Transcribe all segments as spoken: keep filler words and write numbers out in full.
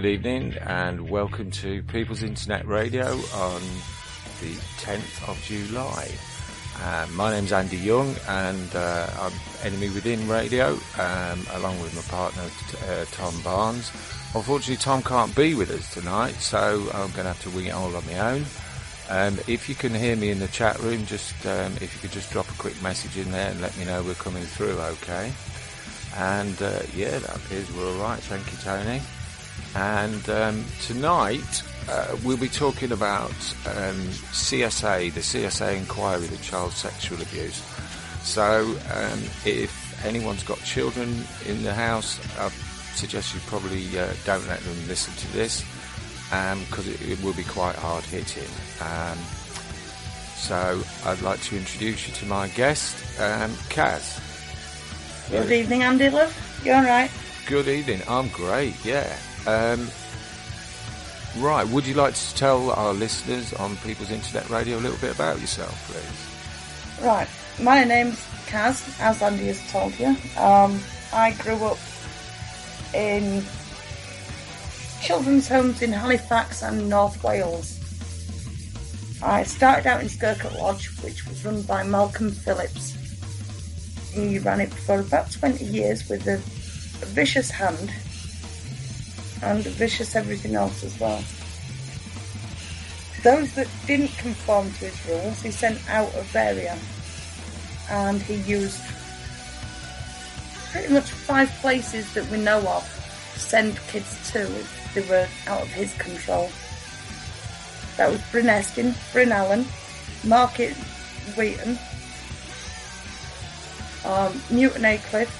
Good evening and welcome to People's Internet Radio on the tenth of July. Uh, my name's Andy Young and uh, I'm Enemy Within Radio um, along with my partner uh, Tom Barnes. Unfortunately Tom can't be with us tonight, so I'm going to have to wing it all on my own. Um, if you can hear me in the chat room, just um, if you could just drop a quick message in there and let me know we're coming through okay. And uh, yeah, that appears we're alright, thank you Tony. And um, tonight uh, we'll be talking about um, C S A, the C S A Inquiry, the child sexual abuse. So um, if anyone's got children in the house, I suggest you probably uh, don't let them listen to this because um, it, it will be quite hard hitting. Um, so I'd like to introduce you to my guest, um, Kaz. Good Hello. Evening, Andy, love. You all right? Good evening. I'm great, yeah. Um, right, would you like to tell our listeners on People's Internet Radio a little bit about yourself, please? Right, my name's Kaz, as Andy has told you. Um, I grew up in children's homes in Halifax and North Wales. I started out in Skircoat Lodge, which was run by Malcolm Phillips. He ran it for about twenty years with a, a vicious hand. And vicious everything else as well. Those that didn't conform to his rules, he sent out of area, and he used pretty much five places that we know of to send kids to if they were out of his control. That was Bryn Estyn, Bryn Alyn, Market Wheaton, um, Newton Aycliffe,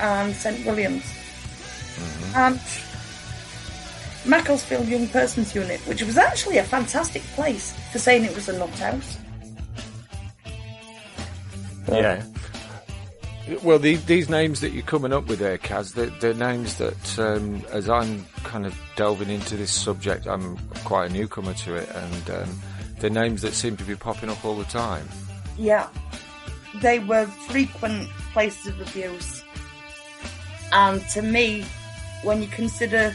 and St William's. And Macclesfield Young Persons Unit, which was actually a fantastic place for saying it was a nut house. Yeah. Well, the, these names that you're coming up with there, Kaz, they're, they're names that, um, as I'm kind of delving into this subject, I'm quite a newcomer to it, and um, they're names that seem to be popping up all the time. Yeah. They were frequent places of abuse. And to me, when you consider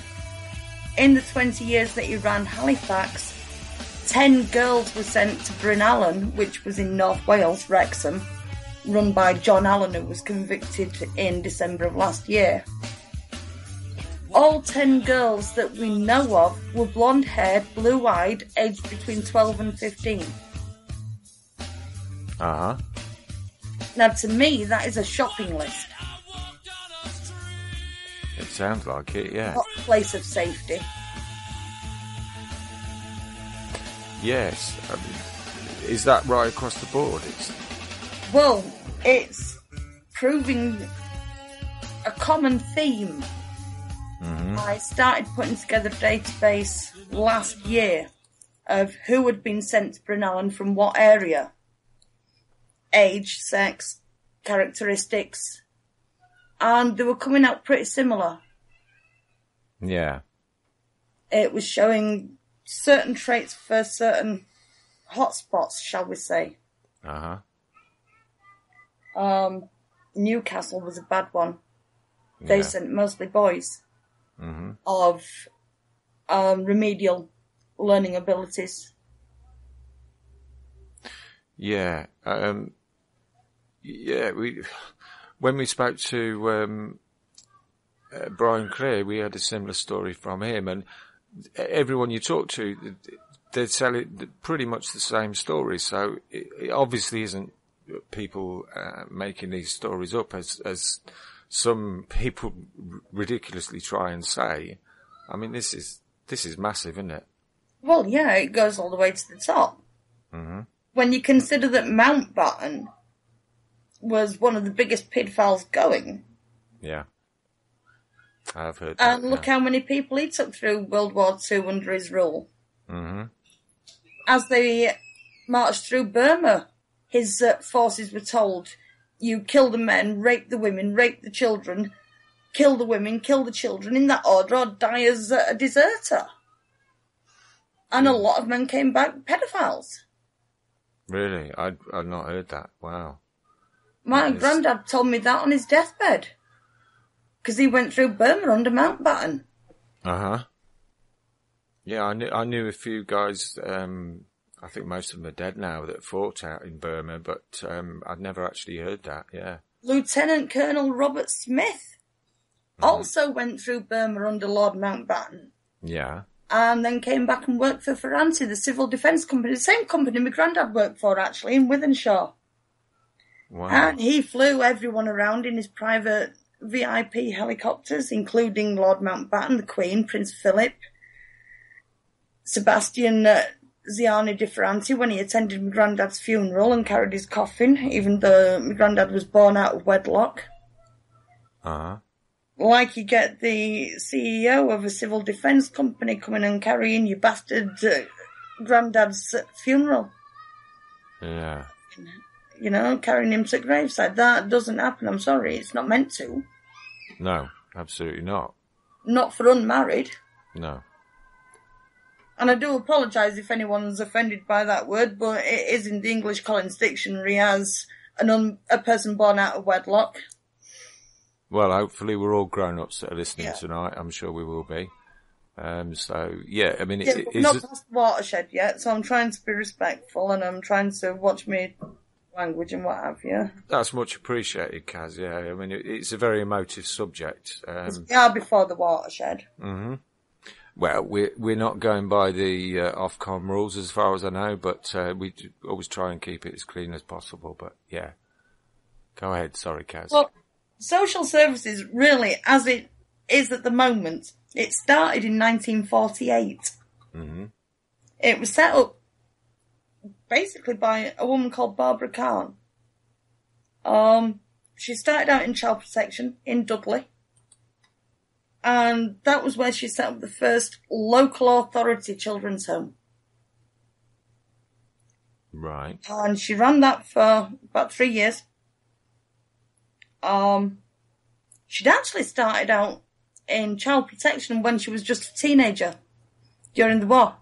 in the twenty years that he ran Halifax, ten girls were sent to Bryn Alyn, which was in North Wales, Wrexham, run by John Allen, who was convicted in December of last year. All ten girls that we know of were blonde-haired, blue-eyed, aged between twelve and fifteen. Uh-huh. Now, to me, that is a shopping list. It sounds like it, yeah. What place of safety? Yes. I mean, is that right across the board? It's... Well, it's proving a common theme. Mm-hmm. I started putting together a database last year of who had been sent to Bryn Alyn from what area. Age, sex, characteristics... And they were coming out pretty similar. Yeah. It was showing certain traits for certain hotspots, shall we say. Uh-huh. Um, Newcastle was a bad one. They yeah. sent mostly boys mm-hmm. of um, remedial learning abilities. Yeah. Um, yeah, we... When we spoke to um, uh, Brian Clear, we had a similar story from him, and everyone you talk to, they're telling pretty much the same story. So it, it obviously isn't people uh, making these stories up, as, as some people r- ridiculously try and say. I mean, this is this is massive, isn't it? Well, yeah, it goes all the way to the top. Mm-hmm. When you consider that Mountbatten was one of the biggest paedophiles going. Yeah. I've heard that. And look yeah. how many people he took through World War Two under his rule. Mm-hmm. As they marched through Burma, his uh, forces were told, you kill the men, rape the women, rape the children, kill the women, kill the children, in that order, or die as uh, a deserter. And mm. a lot of men came back paedophiles. Really? I'd, I'd not heard that. Wow. My nice. granddad told me that on his deathbed, because he went through Burma under Mountbatten. Uh-huh. Yeah, I knew, I knew a few guys, um, I think most of them are dead now, that fought out in Burma, but um, I'd never actually heard that, yeah. Lieutenant Colonel Robert Smith mm. also went through Burma under Lord Mountbatten. Yeah. And then came back and worked for Ferranti, the civil defence company, the same company my granddad worked for, actually, in Wythenshawe. Wow. And he flew everyone around in his private V I P helicopters, including Lord Mountbatten, the Queen, Prince Philip, Sebastian uh, Ziani di Ferranti, when he attended my granddad's funeral and carried his coffin, even though my granddad was born out of wedlock. Uh-huh. Like you get the C E O of a civil defence company coming and carrying your bastard uh, granddad's funeral. Yeah. You know, carrying him to the graveside. That doesn't happen, I'm sorry. It's not meant to. No, absolutely not. Not for unmarried. No. And I do apologise if anyone's offended by that word, but it is in the English Collins Dictionary as an un- a person born out of wedlock. Well, hopefully we're all grown-ups that are listening yeah. tonight. I'm sure we will be. Um, so, yeah, I mean... It's, yeah, it's not past the watershed yet, so I'm trying to be respectful and I'm trying to watch me language and what have you. That's much appreciated, Kaz, yeah. I mean, it, it's a very emotive subject. Um, we are before the watershed. Mm-hmm. Well, we're, we're not going by the uh, Ofcom rules as far as I know, but uh, we always try and keep it as clean as possible. But, yeah. Go ahead. Sorry, Kaz. Well, social services, really, as it is at the moment, it started in nineteen forty-eight. Mm-hmm. It was set up basically by a woman called Barbara Carr. Um, she started out in child protection in Dudley. And that was where she set up the first local authority children's home. Right. And she ran that for about three years. Um, she'd actually started out in child protection when she was just a teenager during the war.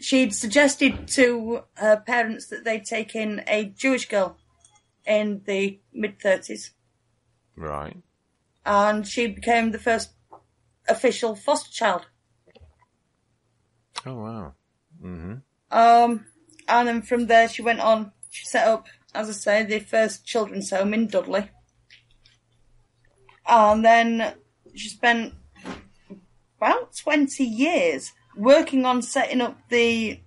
She'd suggested to her parents that they take in a Jewish girl in the mid-thirties. Right. And she became the first official foster child. Oh, wow. Mm-hmm. Um, and then from there she went on, she set up, as I say, the first children's home in Dudley. And then she spent about twenty years working on setting up the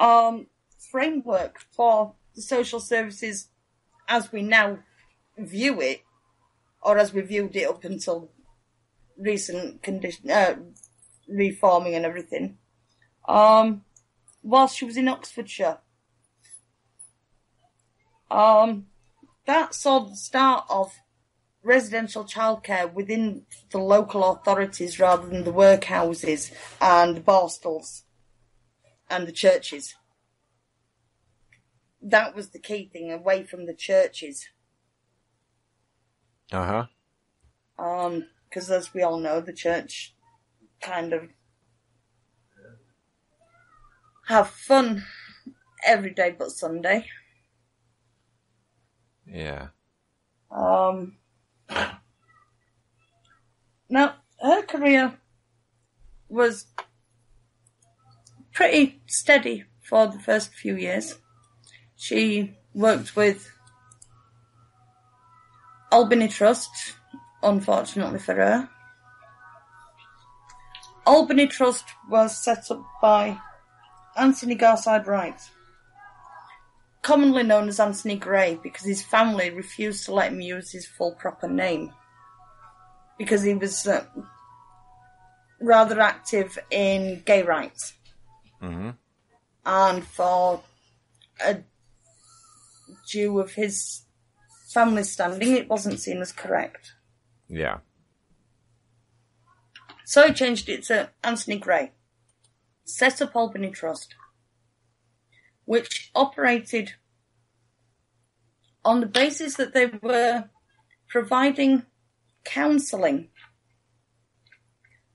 um, framework for the social services as we now view it, or as we viewed it up until recent condition, uh, reforming and everything, um, whilst she was in Oxfordshire. Um, that saw the start of residential childcare within the local authorities rather than the workhouses and the barstals and the churches. That was the key thing, away from the churches. Uh-huh. Um, because as we all know, the church kind of have fun every day but Sunday. Yeah. Um. Now, her career was pretty steady for the first few years. She worked with Albany Trust, unfortunately for her. Albany Trust was set up by Anthony Garside Wright, commonly known as Anthony Grey, because his family refused to let him use his full proper name, because he was uh, rather active in gay rights. Mm-hmm. And for a Jew of his family standing, it wasn't seen as correct. Yeah. So he changed it to Anthony Grey, set up Albany Trust, which operated on the basis that they were providing counselling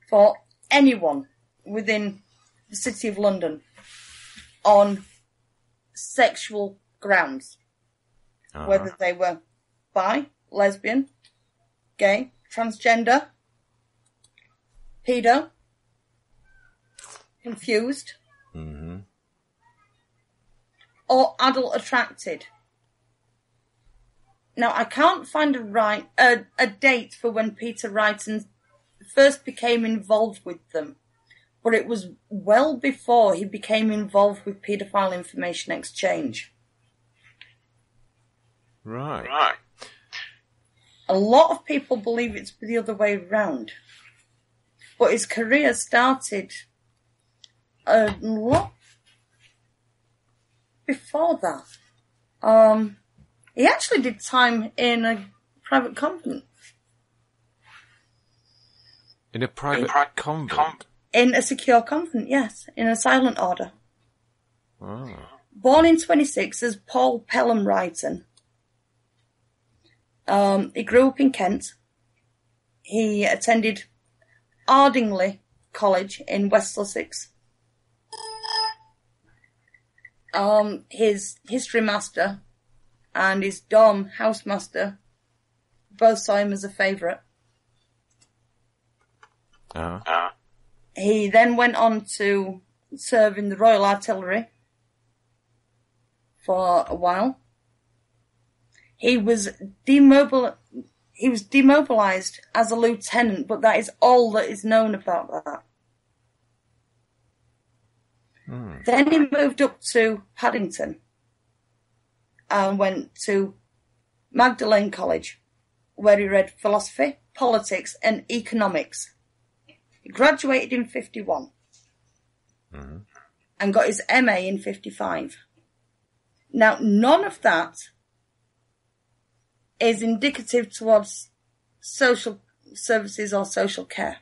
for anyone within the City of London on sexual grounds. Uh-huh. Whether they were bi, lesbian, gay, transgender, Peter? Confused? Mm-hmm. Or adult attracted? Now, I can't find a right a, a date for when Peter Wrighton first became involved with them, but it was well before he became involved with Paedophile Information Exchange. Right. Right. A lot of people believe it's the other way round, but his career started a lot before that. Um... He actually did time in a private convent. In a private in pri- convent? Com- in a secure convent, yes. In a silent order. Oh. Born in twenty-six as Paul Pelham Righton. Um, he grew up in Kent. He attended Ardingly College in West Sussex. Um, his history master and his dorm housemaster both saw him as a favourite. Uh. Uh. He then went on to serve in the Royal Artillery for a while. He was demobil- he was demobilised as a lieutenant, but that is all that is known about that. Mm. Then he moved up to Paddington and went to Magdalene College, where he read philosophy, politics, and economics. He graduated in fifty-one mm-hmm. and got his M A in fifty-five. Now, none of that is indicative towards social services or social care,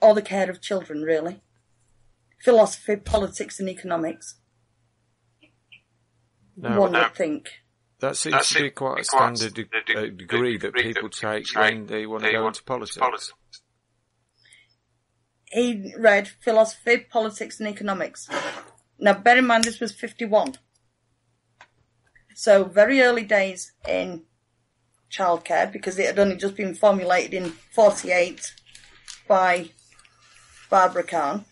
or the care of children, really. Philosophy, politics, and economics. No, One no. would think. That seems That's to be quite a standard de- de- de- degree that people take when they want to go into politics. He read philosophy, politics and economics. Now, bear in mind, this was fifty-one. So, very early days in childcare, because it had only just been formulated in forty-eight by Barbara Carr.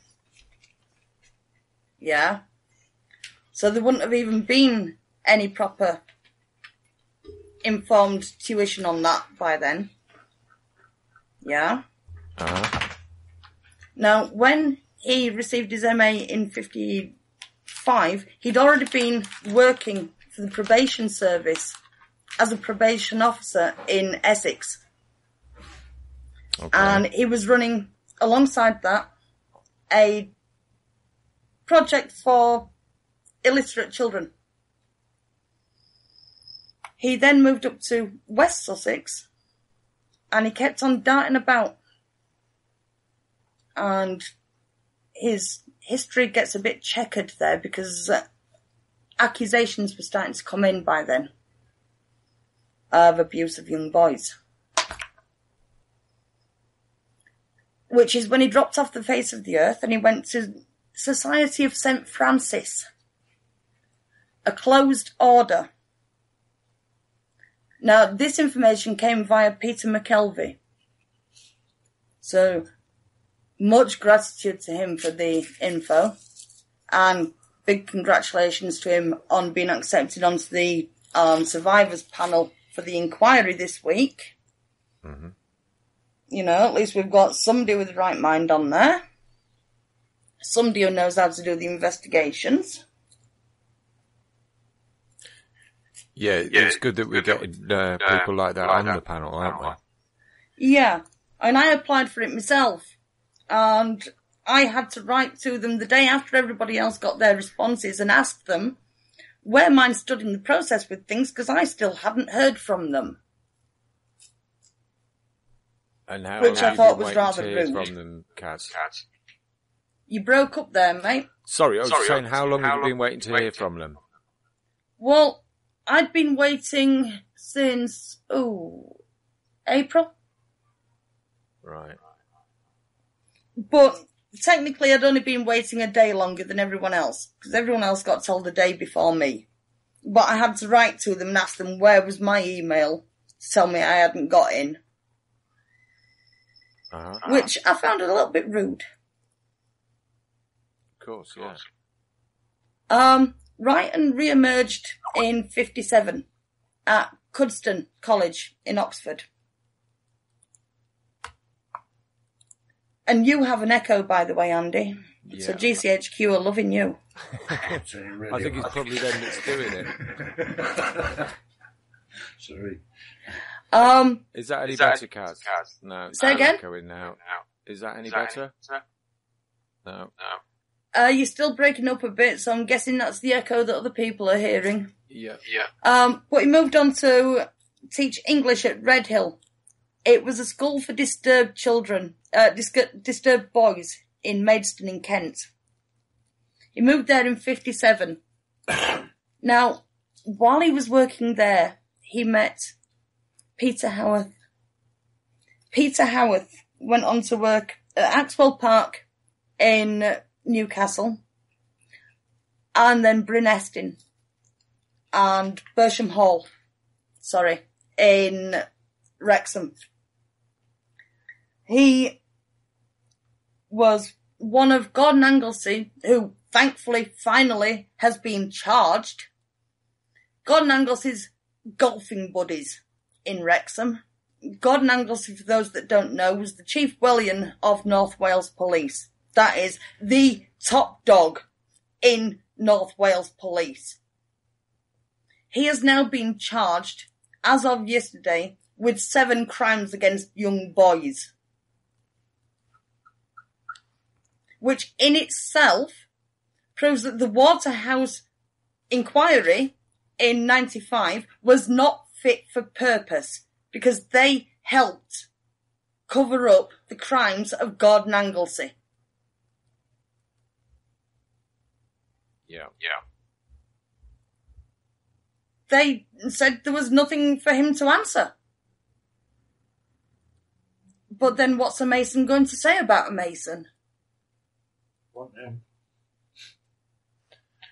Yeah. So there wouldn't have even been any proper informed tuition on that by then. Yeah. Uh-huh. Now, when he received his M A in fifty-five, he'd already been working for the probation service as a probation officer in Essex. Okay. And he was running, alongside that, a project for illiterate children. He then moved up to West Sussex and he kept on darting about, and his history gets a bit checkered there because uh, accusations were starting to come in by then of abuse of young boys, which is when he dropped off the face of the earth and he went to Society of Saint Francis, a closed order. Now, this information came via Peter McKelvey. So, much gratitude to him for the info, and big congratulations to him on being accepted onto the um, survivors panel for the inquiry this week. Mm-hmm. You know, at least we've got somebody with the right mind on there. Somebody who knows how to do the investigations. Yeah, it's good that we've got uh, people like that on the panel, aren't we? Yeah, and I applied for it myself, and I had to write to them the day after everybody else got their responses and asked them where mine stood in the process with things, because I still hadn't heard from them. And how Which I thought was rather rude. From them, Kaz? You broke up there, mate. Sorry, I was Sorry, saying, how long how have you long been waiting to wait hear from them? Well, I'd been waiting since, ooh, April. Right. But technically I'd only been waiting a day longer than everyone else, because everyone else got told a day before me. But I had to write to them and ask them where was my email to tell me I hadn't got in. uh-huh. which I found it a little bit rude. Of course, yeah. Um, Righton re-emerged in fifty-seven at Cudston College in Oxford. And you have an echo, by the way, Andy. Yeah. So G C H Q are loving you. So really I think it's probably them that's doing it. Sorry. Um, is that any is better, that, Kaz? Kaz? No. Say again? Echoing now. Is that any is that better? better? No. No. Uh, you're still breaking up a bit, so I'm guessing that's the echo that other people are hearing. Yeah. Yeah. Um, but he moved on to teach English at Redhill. It was a school for disturbed children, uh, dis- disturbed boys in Maidstone in Kent. He moved there in fifty-seven. Now, while he was working there, he met Peter Howarth. Peter Howarth went on to work at Axwell Park in Newcastle, and then Bryn Estyn and Bersham Hall, sorry, in Wrexham. He was one of Gordon Anglesea, who thankfully, finally, has been charged. Gordon Anglesea's golfing buddies in Wrexham. Gordon Anglesea, for those that don't know, was the Chief Whellion of North Wales Police. That is the top dog in North Wales Police. He has now been charged, as of yesterday, with seven crimes against young boys, which in itself proves that the Waterhouse Inquiry in ninety-five was not fit for purpose, because they helped cover up the crimes of Gordon Anglesea. Yeah, yeah. They said there was nothing for him to answer. But then what's a Mason going to say about a Mason? What now?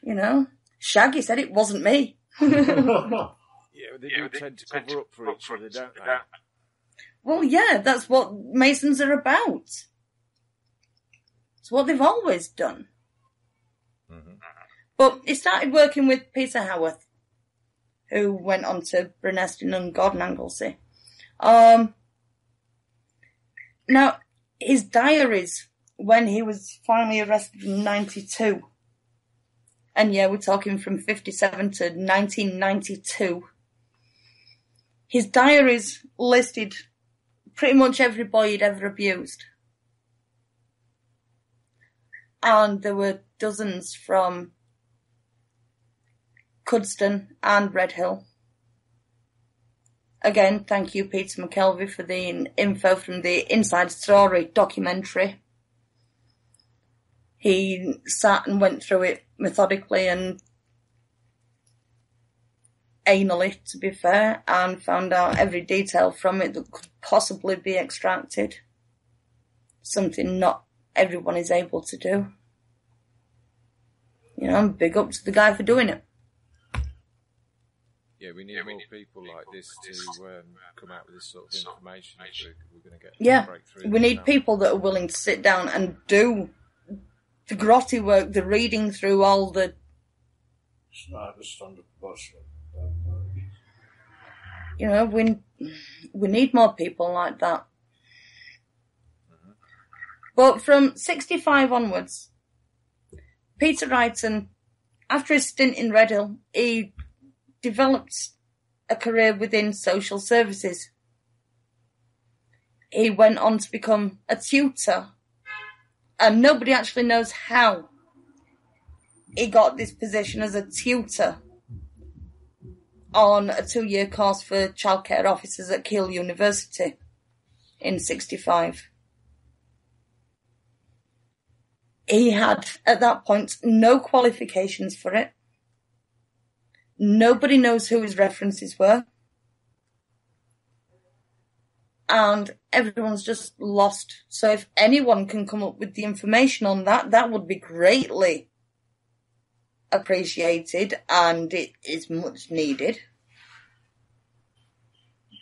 You know, Shaggy said it wasn't me. yeah, they yeah, do tend to tend cover to up for each other, don't they? Well, yeah, that's what Masons are about. It's what they've always done. Mm-hmm. But he started working with Peter Howarth, who went on to Bryn Estyn and Gordon Anglesea. Um... Now, his diaries when he was finally arrested in ninety-two, and yeah, we're talking from fifty-seven to nineteen ninety-two, his diaries listed pretty much every boy he'd ever abused. And there were dozens from Cudston and Redhill. Again, thank you, Peter McKelvey, for the info from the Inside Story documentary. He sat and went through it methodically and anally, to be fair, and found out every detail from it that could possibly be extracted. Something not everyone is able to do. You know, big up to the guy for doing it. Yeah, we need yeah, we more need people, people like this to um, come out with this sort of information. information. We're, we're going to get yeah, we need now. people that are willing to sit down and do the grotty work, the reading through all the... It's not a standard bullshit. You know, we, we need more people like that. Mm-hmm. But from sixty-five onwards, Peter Righton, after his stint in Redhill, he... developed a career within social services. He went on to become a tutor, and nobody actually knows how he got this position as a tutor on a two-year course for childcare officers at Keele University in sixty-five. He had, at that point, no qualifications for it. Nobody knows who his references were. And everyone's just lost. So if anyone can come up with the information on that, that would be greatly appreciated, and it is much needed.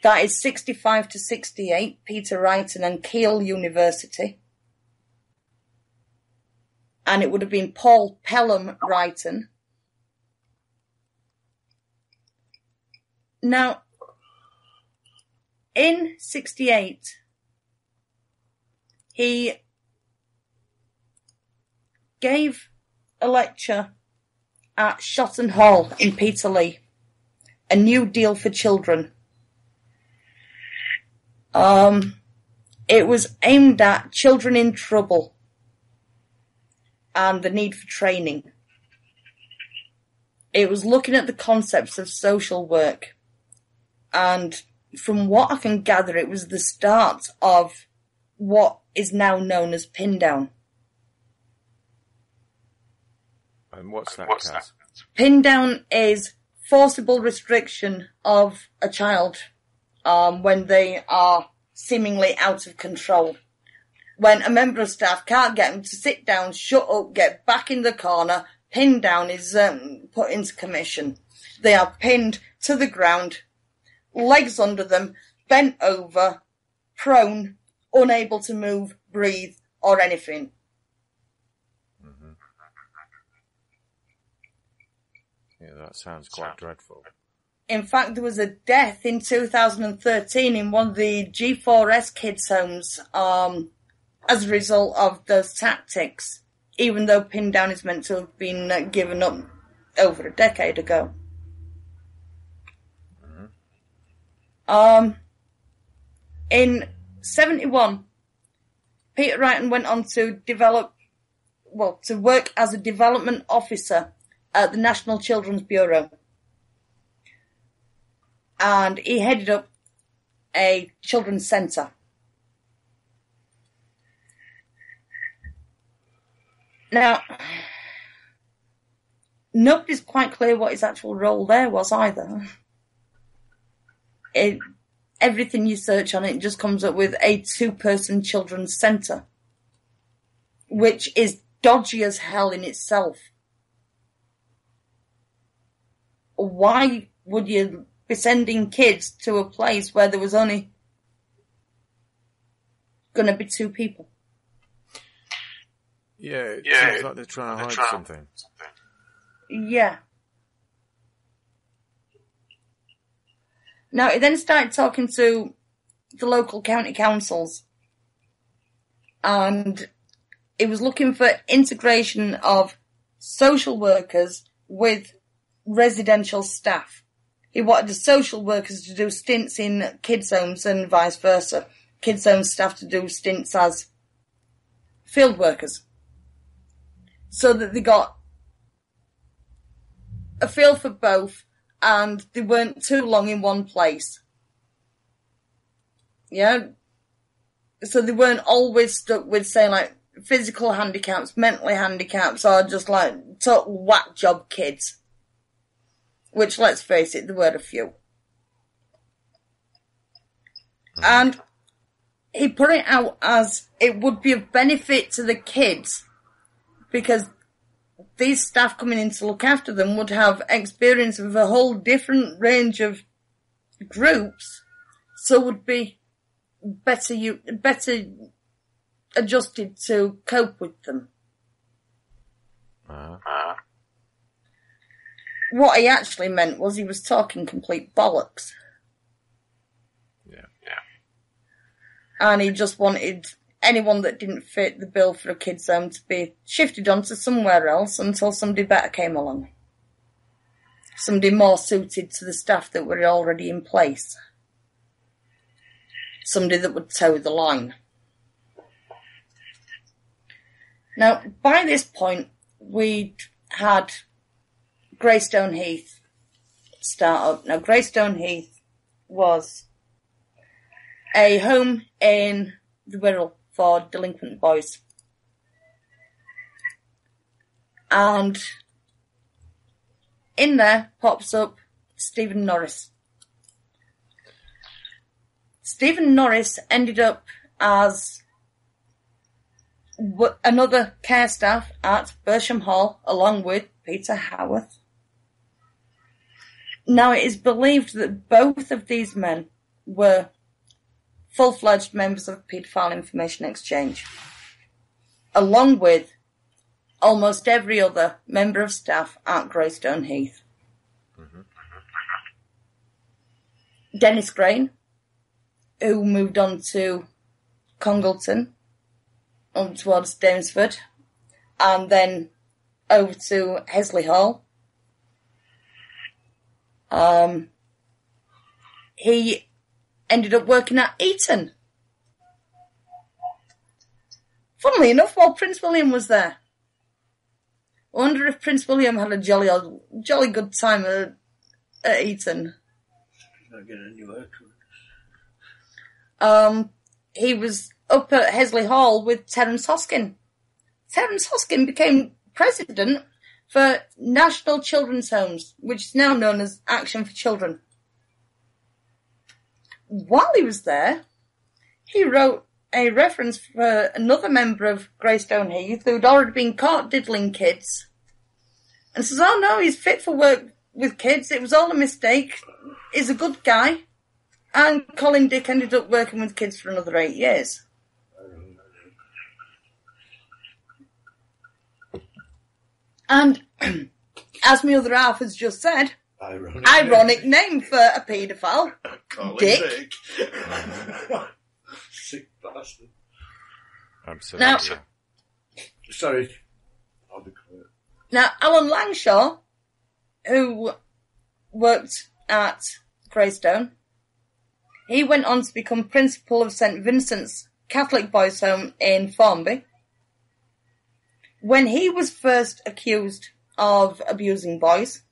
That is sixty-five to sixty-eight, Peter Wrighton and Keele University. And it would have been Paul Pelham Righton. Now, in sixty-eight, he gave a lecture at Shotton Hall in Peterlee, a new deal for children. Um, it was aimed at children in trouble and the need for training. It was looking at the concepts of social work, and from what I can gather, it was the start of what is now known as Pin Down. And what's that? What's that? Pin Down is forcible restriction of a child um, when they are seemingly out of control. When a member of staff can't get them to sit down, shut up, get back in the corner, Pin Down is um, put into commission. They are pinned to the ground, legs under them, bent over, prone, unable to move, breathe, or anything. Mm-hmm. Yeah, that sounds quite dreadful. In fact, there was a death in two thousand thirteen in one of the G four S kids' homes um, as a result of those tactics, even though Pin Down is meant to have been uh, given up over a decade ago. Um, in seventy-one, Peter Wrighton went on to develop, well, to work as a development officer at the National Children's Bureau. And he headed up a children's centre. Now, nobody's quite clear what his actual role there was either. It, everything you search on it just comes up with a two-person children's centre, which is dodgy as hell in itself. Why would you be sending kids to a place where there was only going to be two people? Yeah, it yeah, seems like they're trying to hide trying something. something. Yeah. Now, he then started talking to the local county councils, and he was looking for integration of social workers with residential staff. He wanted the social workers to do stints in kids' homes and vice versa. Kids' home staff to do stints as field workers, so that they got a feel for both, and they weren't too long in one place. Yeah? So they weren't always stuck with, say, like, physical handicaps, mentally handicaps, or just, like, total whack job kids. Which, let's face it, there were a few. And he put it out as it would be of benefit to the kids, because these staff coming in to look after them would have experience with a whole different range of groups, so would be better you better adjusted to cope with them. Uh-huh. What he actually meant was he was talking complete bollocks. Yeah, yeah. And he just wanted anyone that didn't fit the bill for a kid's home to be shifted onto somewhere else until somebody better came along. Somebody more suited to the staff that were already in place. Somebody that would toe the line. Now, by this point, we'd had Greystone Heath start up. Now, Greystone Heath was a home in the Wirral for delinquent boys. And in there pops up Stephen Norris. Stephen Norris ended up as w- another care staff at Bersham Hall, along with Peter Howarth. Now, it is believed that both of these men were full-fledged members of the Paedophile Information Exchange, along with almost every other member of staff at Greystone Heath. Mm-hmm. Dennis Grain, who moved on to Congleton, on towards Danesford, and then over to Hesley Hall. Um, he ended up working at Eton. Funnily enough, while Prince William was there. I wonder if Prince William had a jolly old, jolly good time at, at Eton. Not getting any work. Um, he was up at Hesley Hall with Terence Hoskin. Terence Hoskin became president for National Children's Homes, which is now known as Action for Children. While he was there, he wrote a reference for another member of Greystone Heath who'd already been caught diddling kids, and says, oh no, he's fit for work with kids, it was all a mistake, he's a good guy. And Colin Dick ended up working with kids for another eight years. And, as my other half has just said, ironic, ironic name. name for a paedophile, Colin Dick. Dick. Sick bastard. Absolutely. Now, sorry, I'll be quiet. Now, Alan Langshaw, who worked at Greystone, he went on to become principal of Saint Vincent's Catholic Boys' Home in Formby. When he was first accused of abusing boys,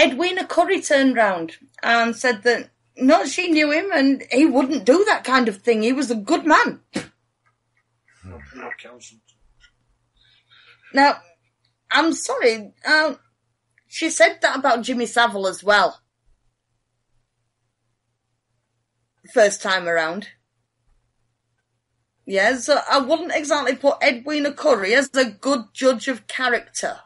Edwina Currie turned round and said that no, she knew him and he wouldn't do that kind of thing. He was a good man. Now, I'm sorry, uh, she said that about Jimmy Savile as well. First time around. Yeah, so I wouldn't exactly put Edwina Currie as a good judge of character.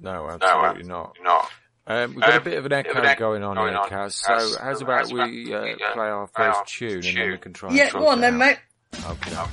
No, absolutely no, not. not. Um, we've got um, a bit of an echo an going on going here, on. Kaz, so how's about we uh, play our first tune and then we can try and yeah, go on then, mate. Okay. No.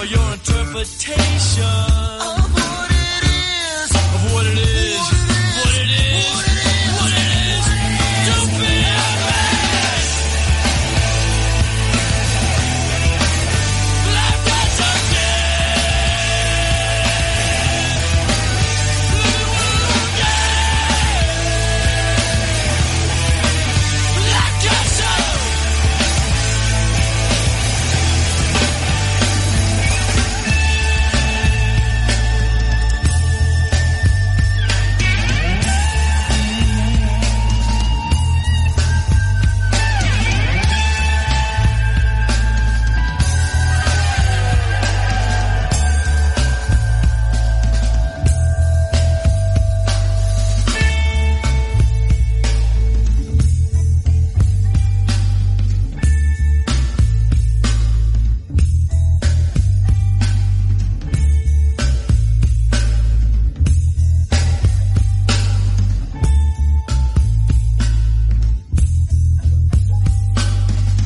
for your interpretation of what it is, of what it is, what it is, what it is, to be a man. Life got to get, life got to.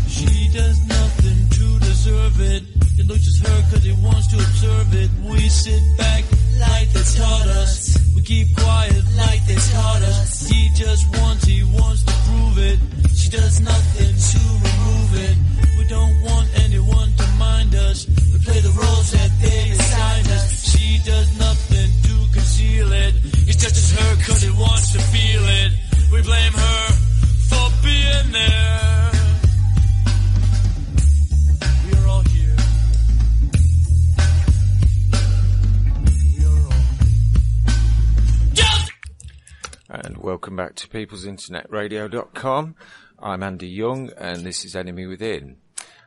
She does nothing to deserve it. It looks at her because it wants to observe it. We sit back like they taught us. We keep quiet like they taught us. He just wants, he wants to prove it. She does nothing to remove it. We don't want anyone to mind us. We play the roles that they assign us. She does nothing to conceal it. It touches her because it wants to feel it. We blame her for being there. We are all here. We are all. Yes! And welcome back to peoples internet radio dot com. I'm Andy Young, and this is Enemy Within.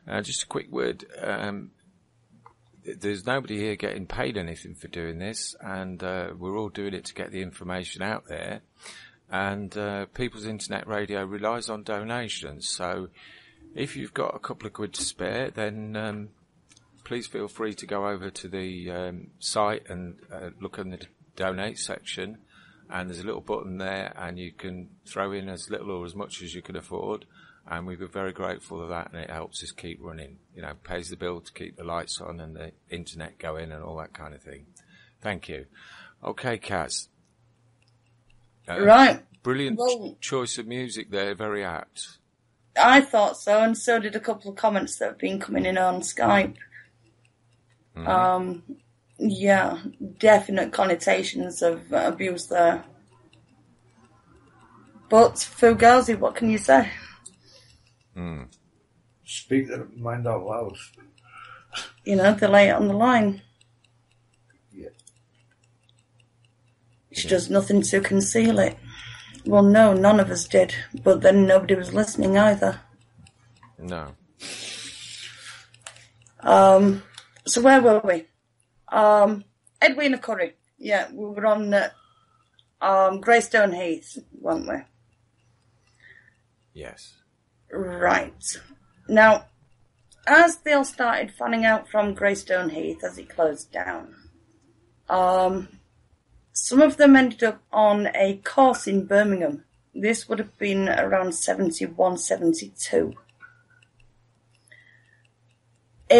Uh, just a quick word. Um, th- there's nobody here getting paid anything for doing this, and uh, we're all doing it to get the information out there. And uh, People's Internet Radio relies on donations, so if you've got a couple of quid to spare, then um, please feel free to go over to the um, site and uh, look in the donate section, and there's a little button there, and you can throw in as little or as much as you can afford, and we've been very grateful for that, and it helps us keep running. You know, pays the bill to keep the lights on and the internet going and all that kind of thing. Thank you. Okay, Kaz. Um, right. Brilliant well, ch- choice of music there, very apt. I thought so, and so did a couple of comments that have been coming in on Skype. Mm. Um, yeah, definite connotations of uh, abuse there. But, Fugazi, what can you say? Mm. Speak their mind out loud. You know, they lay it on the line. She does nothing to conceal it. Well, no, none of us did. But then nobody was listening either. No. Um, so where were we? Um, Edwina Currie. Yeah, we were on uh, um, Greystone Heath, weren't we? Yes. Right. Now, as they all started fanning out from Greystone Heath as it closed down, um... some of them ended up on a course in Birmingham. This would have been around seventy-one, seventy-two.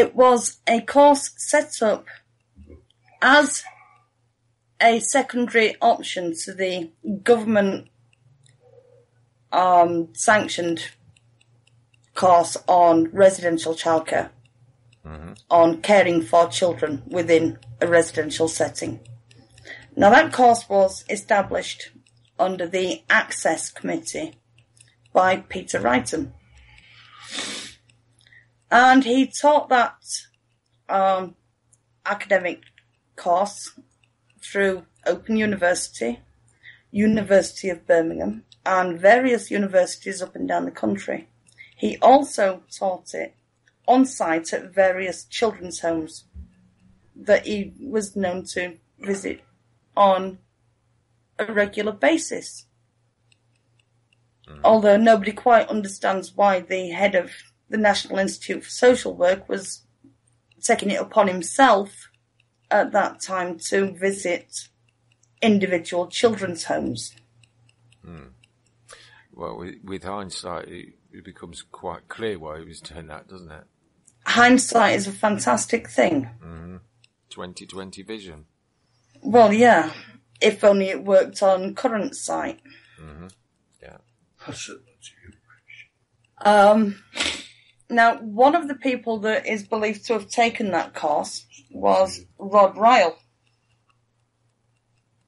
It was a course set up as a secondary option to the government um, sanctioned course on residential childcare, mm-hmm. on caring for children within a residential setting. Now, that course was established under the Access Committee by Peter Wrighton. And he taught that um, academic course through Open University, University of Birmingham, and various universities up and down the country. He also taught it on-site at various children's homes that he was known to visit on a regular basis. Mm. Although nobody quite understands why the head of the National Institute for Social Work was taking it upon himself at that time to visit individual children's homes. Mm. Well, with, with hindsight, it, it becomes quite clear why he was doing that, doesn't it? Hindsight is a fantastic thing. Mm. twenty twenty vision. Well, yeah. If only it worked on current sight. Mm-hmm. Yeah. That's a good question. Um, now, one of the people that is believed to have taken that course was Rod Ryle.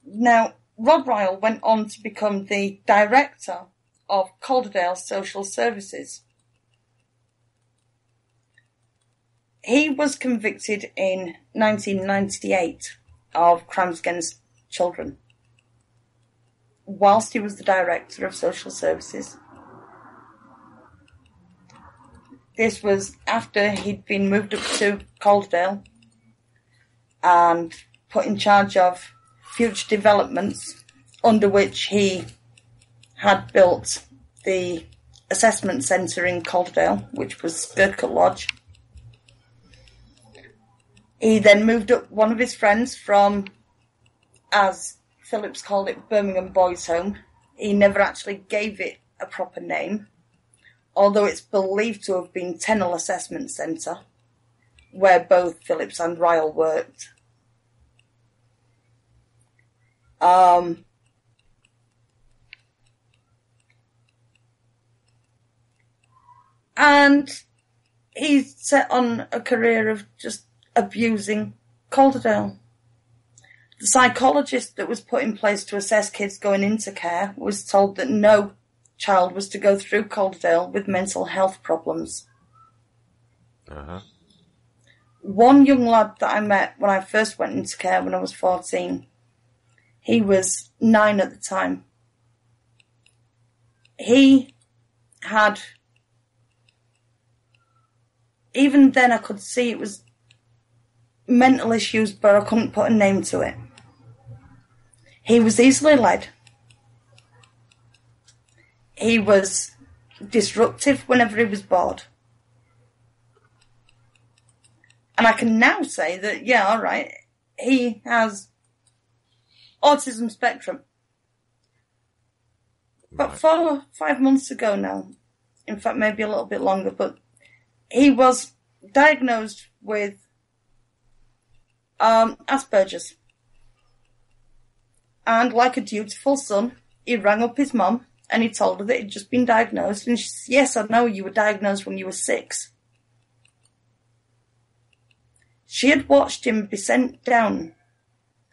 Now, Rod Ryle went on to become the director of Calderdale Social Services. He was convicted in nineteen ninety-eight of crimes against children whilst he was the director of social services. This was after he'd been moved up to Calderdale and put in charge of future developments, under which he had built the assessment centre in Calderdale, which was Skircoat Lodge. He then moved up one of his friends from, as Phillips called it, Birmingham Boys Home. He never actually gave it a proper name, although it's believed to have been Tennell Assessment Centre, where both Phillips and Ryle worked. Um, and he set on a career of just abusing Calderdale. The psychologist that was put in place to assess kids going into care was told that no child was to go through Calderdale with mental health problems. Uh-huh. One young lad that I met when I first went into care when I was fourteen, he was nine at the time. He had... Even then I could see it was mental issues, but I couldn't put a name to it. He was easily led. He was disruptive whenever he was bored. And I can now say that, yeah, all right, he has autism spectrum. About four or five months ago now, in fact, maybe a little bit longer, but he was diagnosed with Um, Asperger's. And like a dutiful son, he rang up his mum and he told her that he'd just been diagnosed. And she said, yes, I know you were diagnosed when you were six. She had watched him be sent down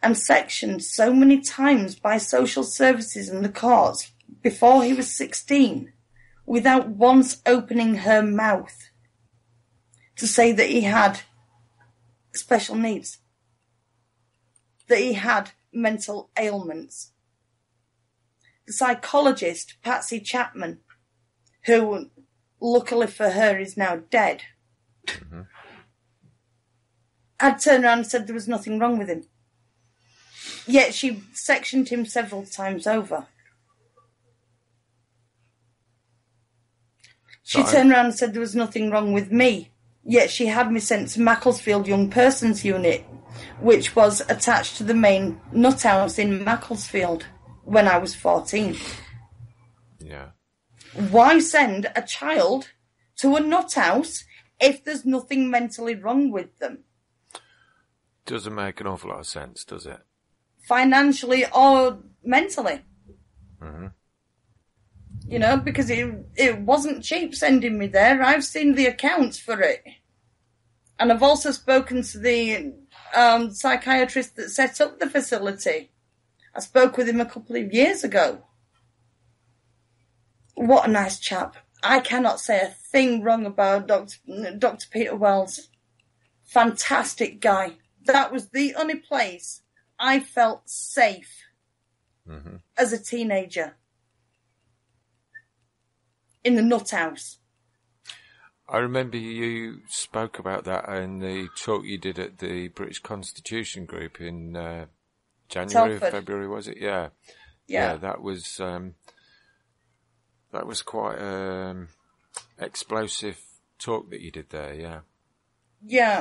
and sectioned so many times by social services and the courts before he was sixteen without once opening her mouth to say that he had special needs, that he had mental ailments. The psychologist, Patsy Chapman, who luckily for her is now dead, mm-hmm. had turned around and said there was nothing wrong with him. Yet she sectioned him several times over. She Sorry. turned around and said there was nothing wrong with me. Yet she had me sent to Macclesfield Young Persons Unit, which was attached to the main nut house in Macclesfield when I was fourteen. Yeah. Why send a child to a nut house if there's nothing mentally wrong with them? Doesn't make an awful lot of sense, does it? Financially or mentally. Mm-hmm. You know, because it, it wasn't cheap sending me there. I've seen the accounts for it. And I've also spoken to the um, psychiatrist that set up the facility. I spoke with him a couple of years ago. What a nice chap. I cannot say a thing wrong about Doctor Doctor Peter Wells. Fantastic guy. That was the only place I felt safe mm-hmm. as a teenager. In the nut house. I remember you spoke about that in the talk you did at the British Constitution Group in uh, January, Telford. February, was it? Yeah. yeah, yeah. That was um, that was quite um, explosive talk that you did there. Yeah. Yeah.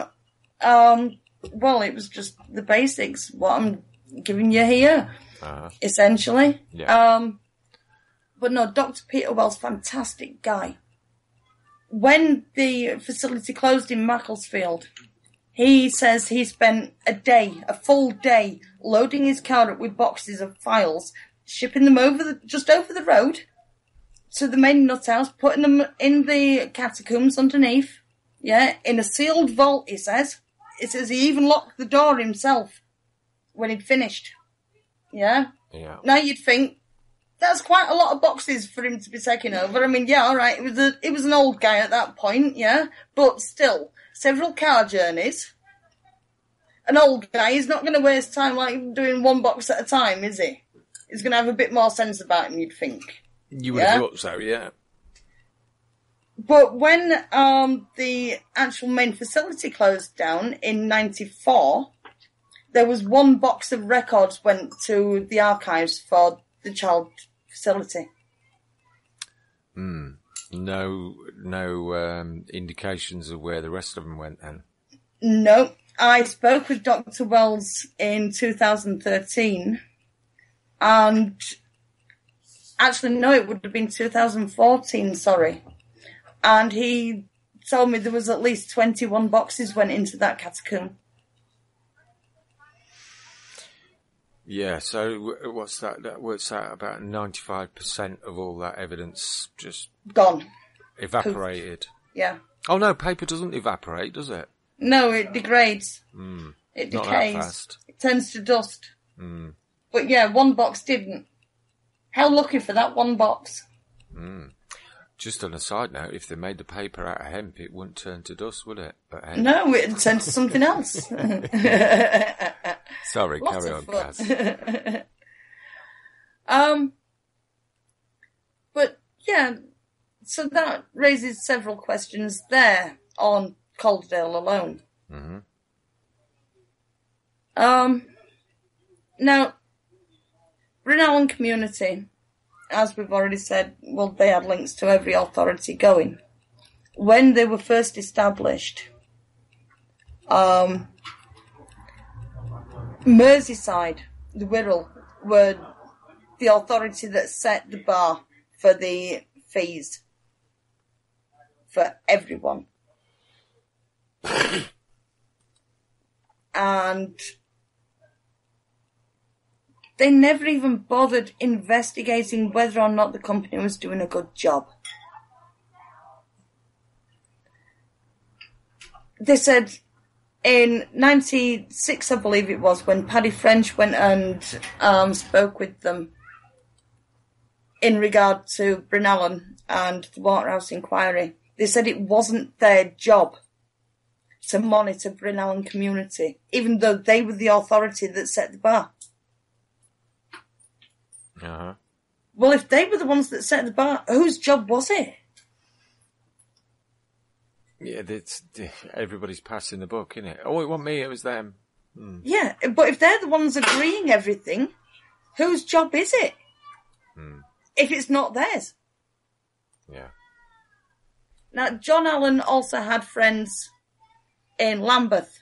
Um, well, it was just the basics. What I'm giving you here, uh-huh. essentially. Yeah. Um, But no, Doctor Peter Wells, fantastic guy. When the facility closed in Macclesfield, He says he spent a day, a full day, loading his car up with boxes of files, shipping them over the, just over the road to the main nut house, putting them in the catacombs underneath, yeah, in a sealed vault, he says. He says he even locked the door himself when he'd finished, yeah? Yeah. Now you'd think, that's quite a lot of boxes for him to be taking over. I mean, yeah, all right, it was a, it was an old guy at that point, yeah? But still, several car journeys. An old guy, he's not going to waste time like doing one box at a time, is he? He's going to have a bit more sense about him, you'd think. You would yeah? have thought so, yeah. But when um, the actual main facility closed down in ninety-four, there was one box of records went to the archives for the child facility. Hmm. No, no um, indications of where the rest of them went then? No. I spoke with Doctor Wells in two thousand thirteen, and actually, no, it would have been two thousand fourteen, sorry. And he told me there was at least twenty-one boxes went into that catacomb. Yeah, so what's that? That works out about ninety-five percent of all that evidence just... gone. Evaporated. Poofed. Yeah. Oh, no, paper doesn't evaporate, does it? No, it degrades. Mm. It decays. Not that fast. It turns to dust. Mm. But yeah, one box didn't. How lucky for that one box. Mm. Just on a side note, if they made the paper out of hemp, it wouldn't turn to dust, would it? But hemp. No, it'd turn to something else. Sorry, Lots carry on, Kaz. um, but yeah, so that raises several questions there on Coaldale alone. Mm-hmm. Um, now, Bryn Alyn community, as we've already said, well, they had links to every authority going. When they were first established, um, Merseyside, the Wirral, were the authority that set the bar for the fees for everyone. And they never even bothered investigating whether or not the company was doing a good job. They said in ninety-six, I believe it was, when Paddy French went and um, spoke with them in regard to Bryn Alyn and the Waterhouse Inquiry, they said it wasn't their job to monitor Bryn Alyn community, even though they were the authority that set the bar. Uh-huh. Well, if they were the ones that set the bar, whose job was it? Yeah, that's, everybody's passing the buck, isn't it? Oh, it wasn't me, it was them. Mm. Yeah, but if they're the ones agreeing everything, whose job is it? Mm. If it's not theirs. Yeah. Now, John Allen also had friends in Lambeth.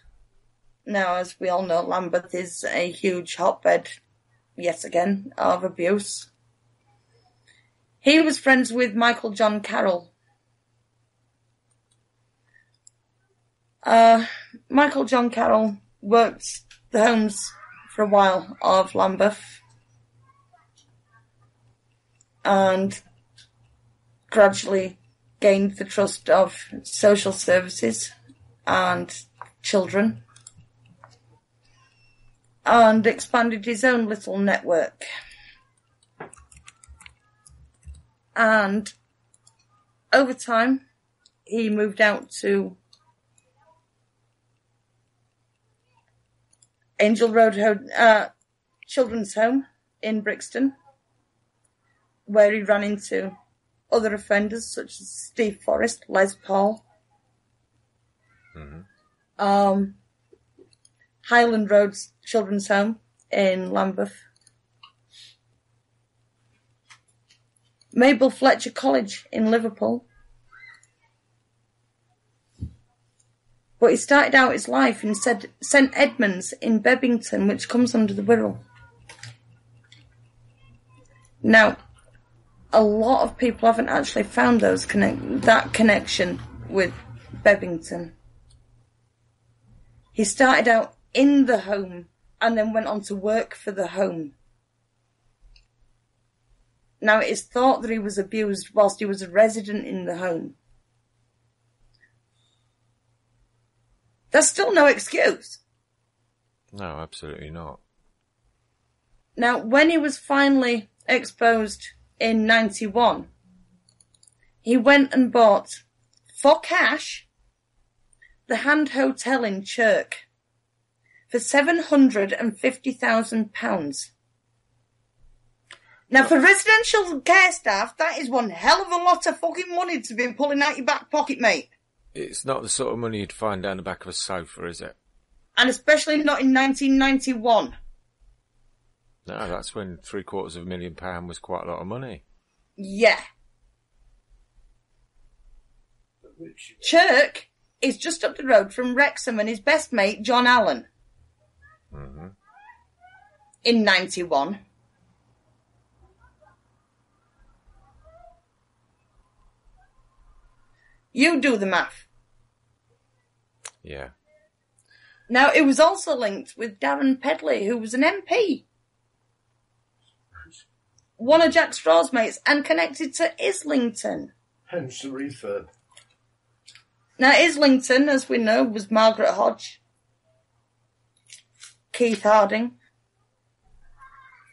Now, as we all know, Lambeth is a huge hotbed, yet again, of abuse. He was friends with Michael John Carroll. Uh, Michael John Carroll worked the homes for a while of Lambeth and gradually gained the trust of social services and children, and expanded his own little network. And over time, he moved out to Angel Road uh, Children's Home in Brixton, where he ran into other offenders such as Steve Forrest, Les Paul, mm-hmm. um, Highland Road Children's Home in Lambeth, Mabel Fletcher College in Liverpool. But he started out his life in St Edmunds in Bebbington, which comes under the Wirral. Now, a lot of people haven't actually found those connect that connection with Bebbington. He started out in the home and then went on to work for the home. Now, it is thought that he was abused whilst he was a resident in the home. There's still no excuse. No, absolutely not. Now, when he was finally exposed in ninety-one, he went and bought, for cash, the Hand Hotel in Chirk for seven hundred and fifty thousand pounds. Now, for residential care staff, that is one hell of a lot of fucking money to be pulling out your back pocket, mate. It's not the sort of money you'd find down the back of a sofa, is it? And especially not in nineteen ninety-one. No, that's when three quarters of a million pound was quite a lot of money. Yeah. Chirk is just up the road from Wrexham and his best mate, John Allen. Mm-hmm. In ninety-one. You do the math. Yeah. Now, it was also linked with Darren Pedley, who was an M P. One of Jack Straw's mates and connected to Islington. Hence the refurb. Now, Islington, as we know, was Margaret Hodge, Keith Harding,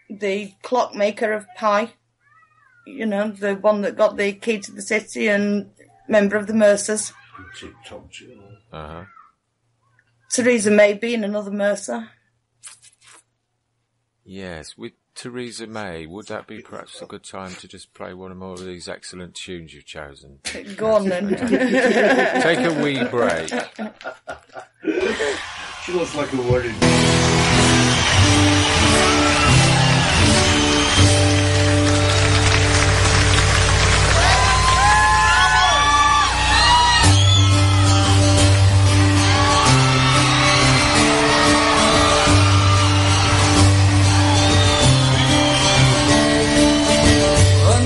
the clockmaker of Pye, you know, the one that got the key to the city and member of the Mercers. Tip-top Jill. Uh-huh. Theresa May being another Mercer. Yes, with Theresa May, would that be perhaps a good time to just play one or more of these excellent tunes you've chosen? Go on then. Take a wee break. She looks like a worried.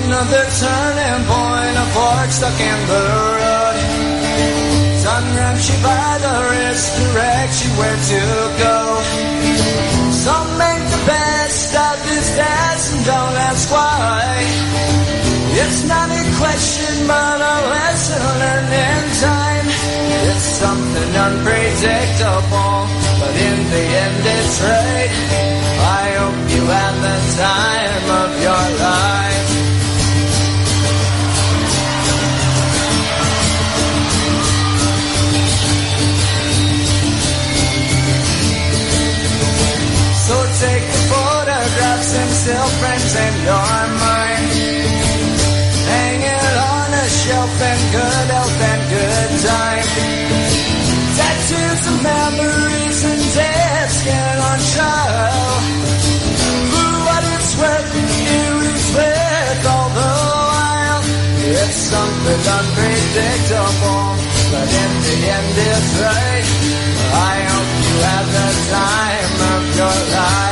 Another turning point, a fork stuck in the road. Sun grabbed she by the wrist, direction where to go. Some make the best of this dance and don't ask why. It's not a question but a lesson learned in time. It's something unpredictable, but in the end it's right. I hope you have the time of your life. So take the photographs and still frames in your mind. Hang it on a shelf in good health and good time. Tattoos and memories and dead skin on trial. For what it's worth, you is worth all the while. It's something unpredictable, but in the end it's right. I hope you have the time of your life.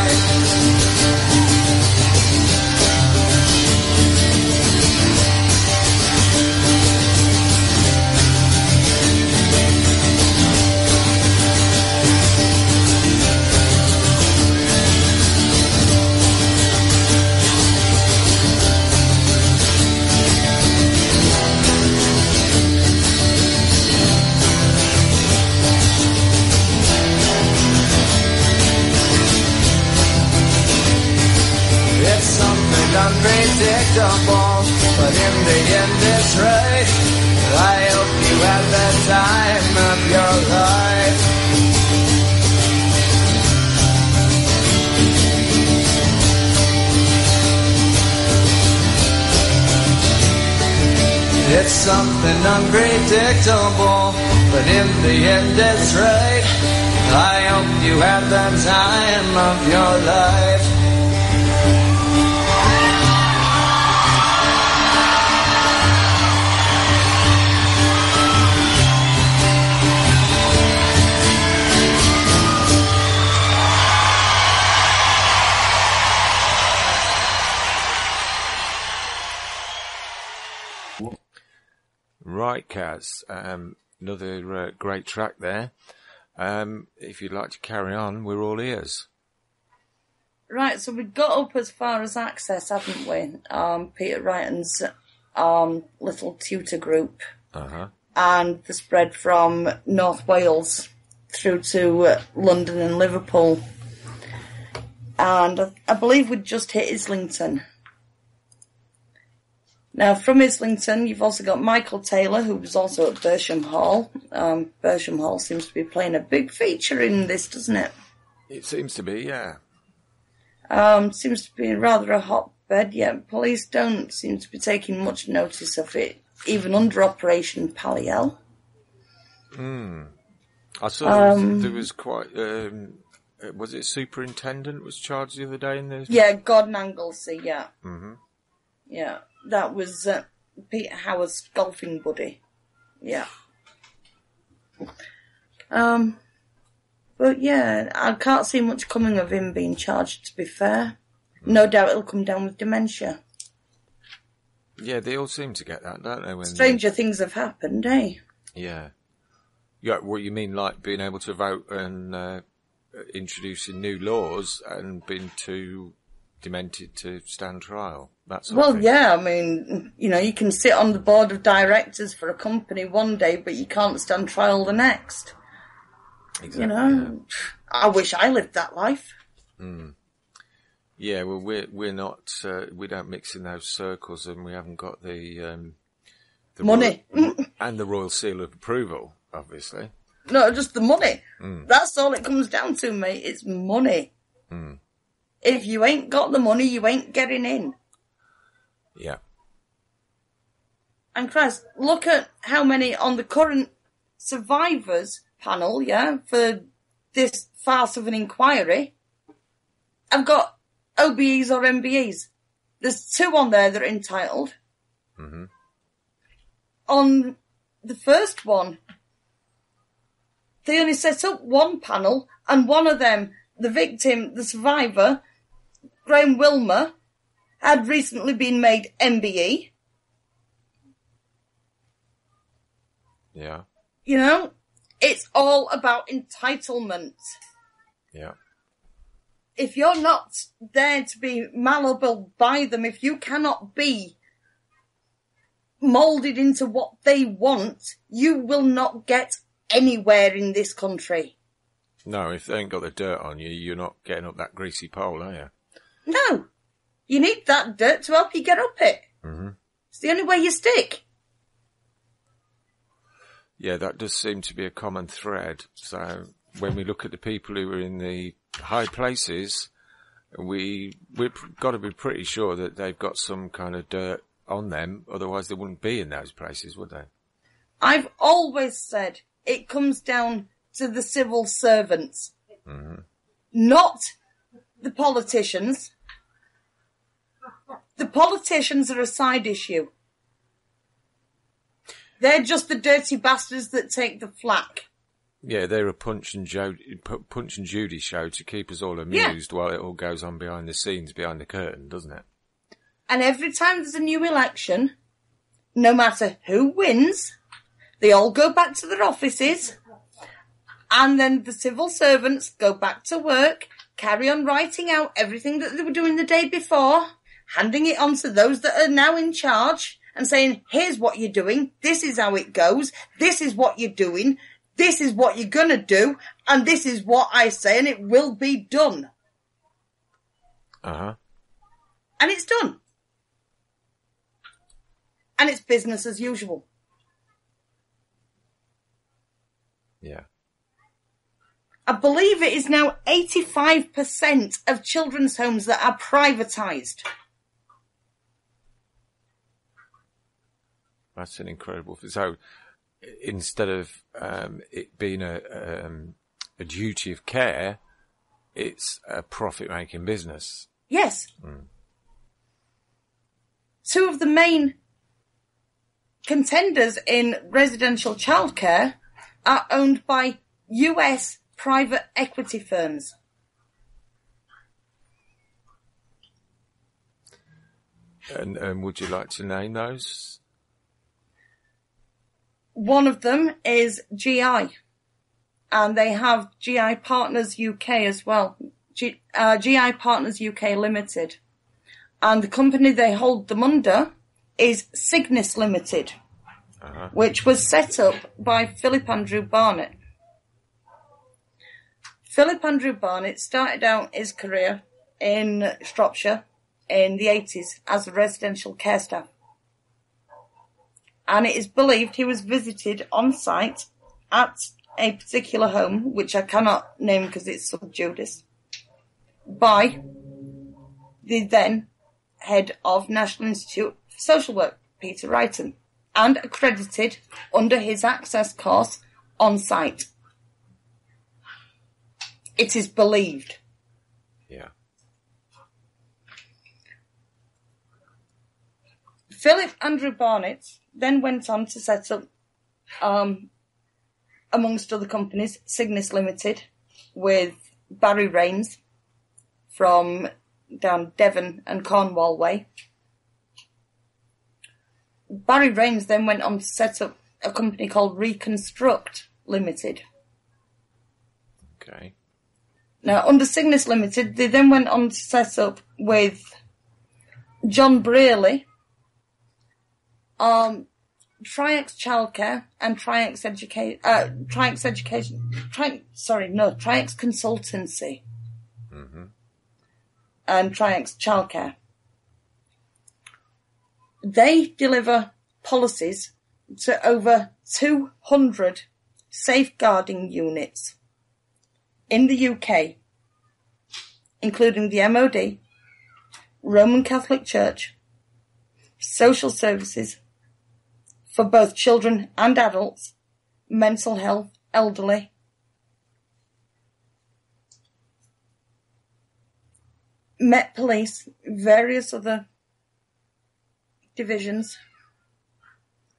Unpredictable, but in the end it's right. I hope you have the time of your life. It's something unpredictable, but in the end it's right. I hope you have the time of your life. Right, Kaz, um, another uh, great track there. Um, if you'd like to carry on, we're all ears. Right, so we got up as far as Access, haven't we? Um, Peter Wrighton's um, little tutor group. Uh-huh. And the spread from North Wales through to uh, London and Liverpool. And I, I believe we'd just hit Islington. Now, from Islington, you've also got Michael Taylor, who was also at Bersham Hall. Um, Bersham Hall seems to be playing a big feature in this, doesn't it? It seems to be, yeah. Um, seems to be rather a hotbed, yet yeah, police don't seem to be taking much notice of it, even under Operation Palliel. Mm. I saw um, there was quite... Um, was it Superintendent was charged the other day in this? Yeah, Gordon Anglesea, yeah. Mm-hmm. Yeah. That was uh, Peter Howarth's golfing buddy. Yeah. Um, but yeah, I can't see much coming of him being charged, to be fair. No doubt he'll come down with dementia. Yeah, they all seem to get that, don't they? When Stranger they... things have happened, eh? Yeah. Yeah, what you mean, like being able to vote and uh, introducing new laws and being too demented to stand trial? That sort well, of thing. Yeah, I mean, you know, you can sit on the board of directors for a company one day, but you can't stand trial the next. Exactly. You know, yeah. I wish I lived that life. Mm. Yeah, well, we're we're not, uh, we don't mix in those circles, and we haven't got the um, the money royal, and the royal seal of approval, obviously. No, just the money. Mm. That's all it comes down to, mate. It's money. Mm. If you ain't got the money, you ain't getting in. Yeah. And Christ, look at how many on the current survivors panel, yeah, for this farce of an inquiry, I've got O B Es or M B Es. There's two on there that are entitled. Mm-hmm. On the first one, they only set up one panel, and one of them, the victim, the survivor, Graham Wilmer, had recently been made M B E. Yeah. You know, it's all about entitlement. Yeah. If you're not there to be malleable by them, if you cannot be moulded into what they want, you will not get anywhere in this country. No, if they ain't got the dirt on you, you're not getting up that greasy pole, are you? No. You need that dirt to help you get up it. Mm-hmm. It's the only way you stick. Yeah, that does seem to be a common thread. So when we look at the people who are in the high places, we, we've got to be pretty sure that they've got some kind of dirt on them. Otherwise, they wouldn't be in those places, would they? I've always said it comes down to the civil servants, mm-hmm. not the politicians. The politicians are a side issue. They're just the dirty bastards that take the flack. Yeah, they're a Punch and, jo- Punch and Judy show to keep us all amused yeah. while it all goes on behind the scenes, behind the curtain, doesn't it? And every time there's a new election, no matter who wins, they all go back to their offices, and then the civil servants go back to work, carry on writing out everything that they were doing the day before, handing it on to those that are now in charge and saying, here's what you're doing, this is how it goes, this is what you're doing, this is what you're going to do, and this is what I say, and it will be done. Uh-huh. And it's done. And it's business as usual. Yeah. I believe it is now eighty-five percent of children's homes that are privatised. That's an incredible... So, instead of um, it being a, um, a duty of care, it's a profit-making business. Yes. Mm. Two of the main contenders in residential childcare are owned by U S private equity firms. And, and would you like to name those? One of them is G I, and they have G I Partners U K as well, G, uh, G I Partners U K Limited. And the company they hold them under is Cygnus Limited, uh-huh. which was set up by Philip Andrew Barnett. Philip Andrew Barnett started out his career in Shropshire in the eighties as a residential care staff. And it is believed he was visited on site at a particular home, which I cannot name because it's sub judice, by the then head of National Institute for Social Work, Peter Wrighton, and accredited under his access course on site. It is believed. Yeah. Philip Andrew Barnett then went on to set up, um, amongst other companies, Cygnus Limited with Barry Rains from down Devon and Cornwall way. Barry Rains then went on to set up a company called Reconstruct Limited. Okay. Now, under Cygnus Limited, they then went on to set up with John Brearley, um, Tri-X Childcare and Tri-X Education, uh, Tri-X Education, Tri- sorry, no, Tri-X Consultancy mm-hmm. and Tri-X Childcare. They deliver policies to over two hundred safeguarding units in the U K, including the M O D, Roman Catholic Church, social services for both children and adults, mental health, elderly. Met Police, various other divisions.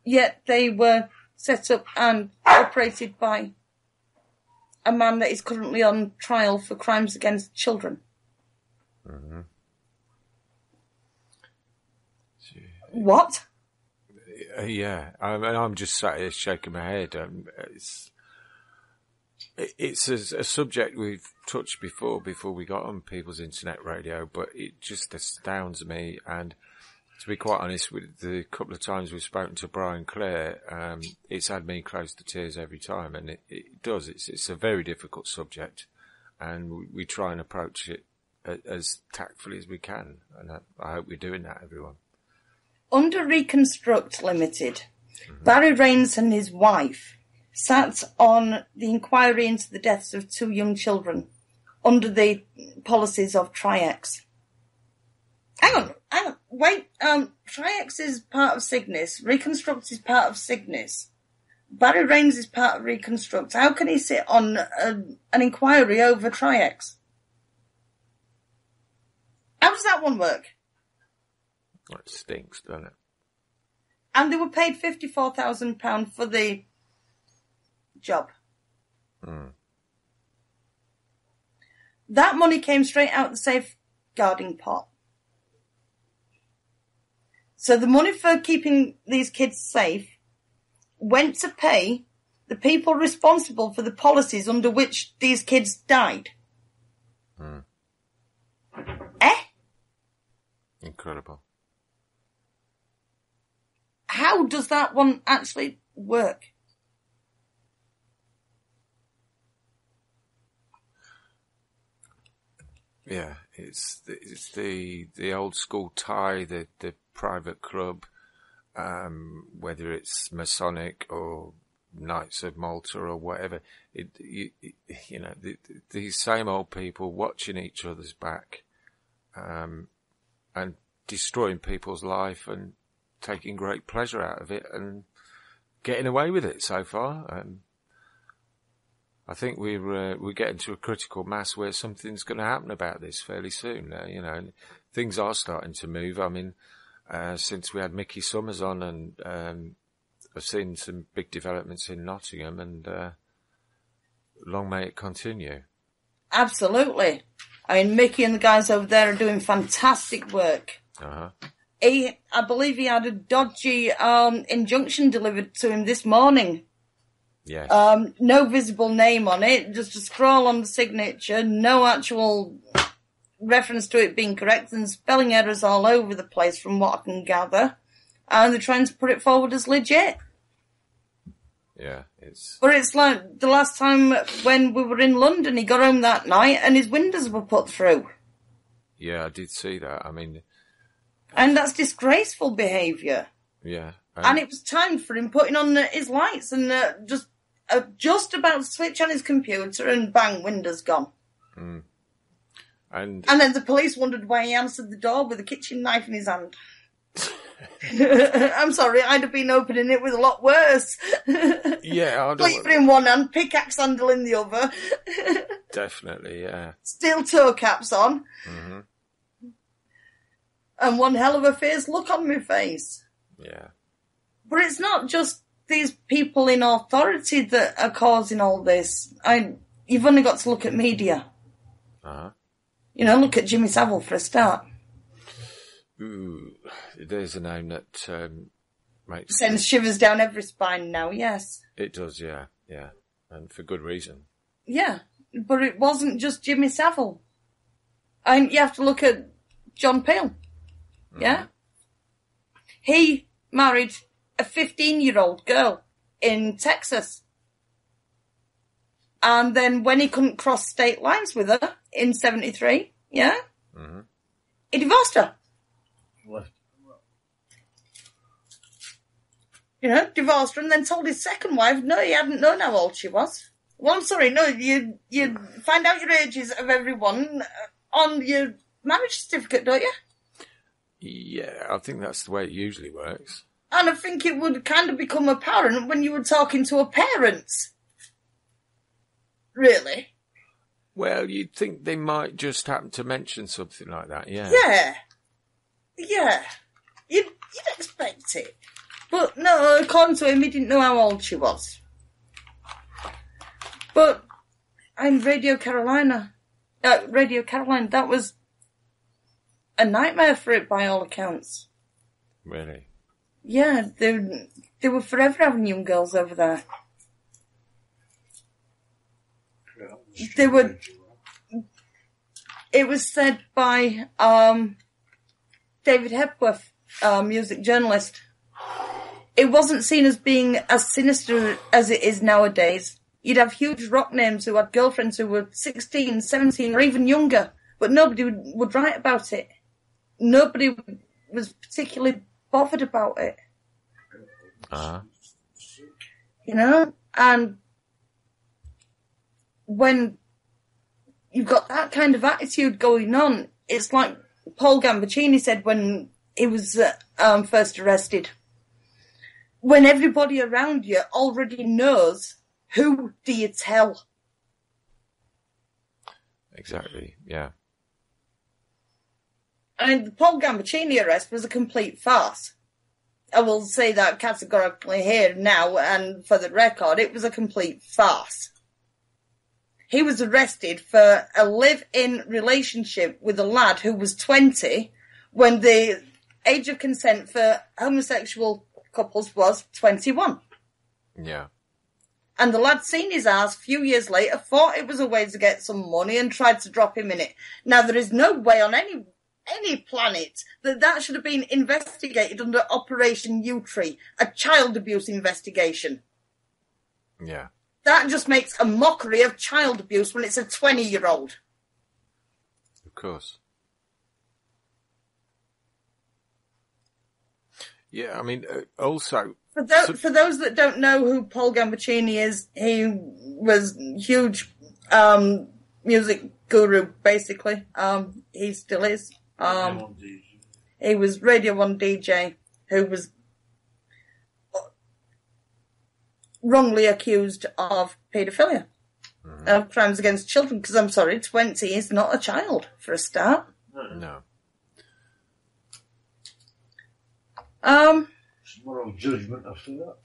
Yet they were set up and operated by a man that is currently on trial for crimes against children. Mm-hmm. What? Yeah, I mean, I'm just sat here shaking my head. Um, it's it's a, a subject we've touched before, before we got on People's Internet Radio, but it just astounds me. And to be quite honest, with the couple of times we've spoken to Brian Clare, um, it's had me close to tears every time, and it, it does. It's it's a very difficult subject, and we, we try and approach it a, as tactfully as we can, and I, I hope we're doing that, everyone. Under Reconstruct Limited, mm-hmm. Barry Rains and his wife sat on the inquiry into the deaths of two young children under the policies of Tri-X. Hang on, hang on. Wait, um, Tri-X is part of Cygnus. Reconstruct is part of Cygnus. Barry Rains is part of Reconstruct. How can he sit on a, an inquiry over Tri-X? How does that one work? Well, it stinks, doesn't it? And they were paid fifty-four thousand pounds for the job. Mm. That money came straight out the safeguarding pot. So the money for keeping these kids safe went to pay the people responsible for the policies under which these kids died. Mm. Eh? Incredible. How does that one actually work? Yeah, it's the, it's the the old school tie, the the private club, um, whether it's Masonic or Knights of Malta or whatever. It, you, it, you know, the, the, these same old people watching each other's back, um, and destroying people's life and taking great pleasure out of it and getting away with it so far. Um, I think we're uh, we're getting to a critical mass where something's going to happen about this fairly soon. Uh, you know, and things are starting to move. I mean, uh, since we had Mickey Summers on, and um, I've seen some big developments in Nottingham, and uh, long may it continue. Absolutely. I mean, Mickey and the guys over there are doing fantastic work. Uh-huh. He, I believe he had a dodgy um, injunction delivered to him this morning Yes. Um, no visible name on it, just a scrawl on the signature, no actual reference to it being correct, and spelling errors all over the place from what I can gather. And they're trying to put it forward as legit. Yeah, it's... But it's like the last time when we were in London, he got home that night and his windows were put through. Yeah, I did see that. I mean... And that's disgraceful behaviour. Yeah. Um... And it was time for him putting on uh, his lights and uh, just uh, just about to switch on his computer and bang, windows gone. Mm. And... and then the police wondered why he answered the door with a kitchen knife in his hand. I'm sorry, I'd have been opening it with a lot worse. Yeah, I'd have... in one hand, pickaxe handle in the other. Definitely, yeah. Steel toe caps on. Mm-hmm. And one hell of a fierce look on my face. Yeah. But it's not just these people in authority that are causing all this. I, You've only got to look at media. Uh-huh. You know, look at Jimmy Savile for a start. Ooh, there's a name that um, makes... Sends shivers down every spine now, yes. It does, yeah, yeah. And for good reason. Yeah, but it wasn't just Jimmy Savile. And you have to look at John Peel, mm-hmm. yeah? He married a fifteen-year-old girl in Texas. And then when he couldn't cross state lines with her in seventy-three, yeah? Mm-hmm. He divorced her. Left. You know, divorced her and then told his second wife, no, he hadn't known how old she was. Well, I'm sorry, no, you you find out your ages of everyone on your marriage certificate, don't you? Yeah, I think that's the way it usually works. And I think it would kind of become apparent when you were talking to her parents. Really? Well, you'd think they might just happen to mention something like that, yeah. Yeah. Yeah, you'd, you'd expect it. But no, according to him, he didn't know how old she was. But I'm Radio Carolina. Uh, Radio Carolina, that was a nightmare for it by all accounts. Really? Yeah, they, they were forever having young girls over there. Yeah, they were... It was said by... um. David Hepworth, uh, music journalist, it wasn't seen as being as sinister as it is nowadays. You'd have huge rock names who had girlfriends who were sixteen, seventeen, or even younger, but nobody would, would write about it. Nobody was particularly bothered about it. Uh-huh. You know? And when you've got that kind of attitude going on, it's like... Paul Gambaccini said when he was uh, um, first arrested, when everybody around you already knows, who do you tell? Exactly, yeah. And the Paul Gambaccini arrest was a complete farce. I will say that categorically here now, and for the record, it was a complete farce. He was arrested for a live-in relationship with a lad who was twenty when the age of consent for homosexual couples was twenty-one. Yeah. And the lad seen his ass a few years later, thought it was a way to get some money and tried to drop him in it. Now, there is no way on any any planet that that should have been investigated under Operation U-Tree, a child abuse investigation. Yeah. That just makes a mockery of child abuse when it's a twenty-year-old. Of course. Yeah, I mean, uh, also... For, tho- so- for those that don't know who Paul Gambaccini is, he was huge um, music guru, basically. Um, he still is. Um, he was Radio one D J, who was... wrongly accused of paedophilia, mm-hmm. of crimes against children, because I'm sorry, twenty is not a child, for a start. No. Um. It's moral judgment after that.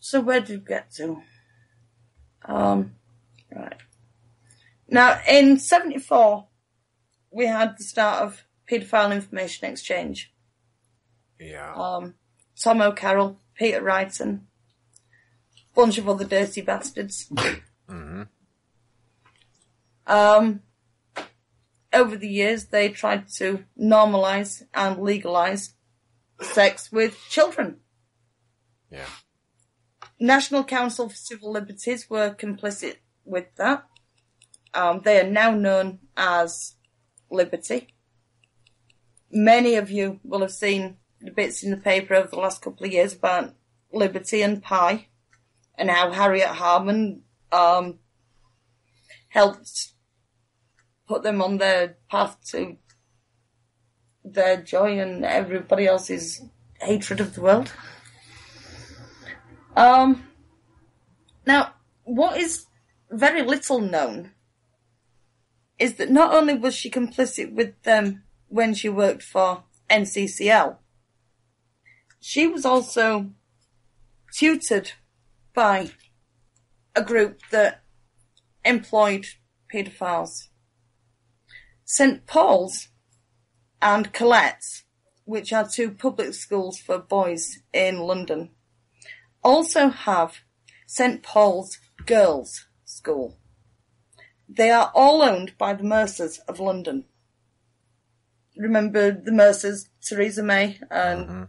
So where did we get to? Um, right. Now, in seventy-four, we had the start of Paedophile Information Exchange. Yeah. Um, Tom O'Carroll, Peter Righton. bunch of other dirty bastards. Mm-hmm. Um, over the years, they tried to normalise and legalise sex with children. Yeah. National Council for Civil Liberties were complicit with that. Um, they are now known as Liberty. Many of you will have seen the bits in the paper over the last couple of years about Liberty and Pi, and how Harriet Harman um, helped put them on their path to their joy and everybody else's hatred of the world. Um, now, what is very little known is that not only was she complicit with them when she worked for N C C L, she was also tutored by a group that employed paedophiles. Saint Paul's and Colette's, which are two public schools for boys in London, also have Saint Paul's Girls' School. They are all owned by the Mercers of London. Remember the Mercers, Theresa May and mm-hmm.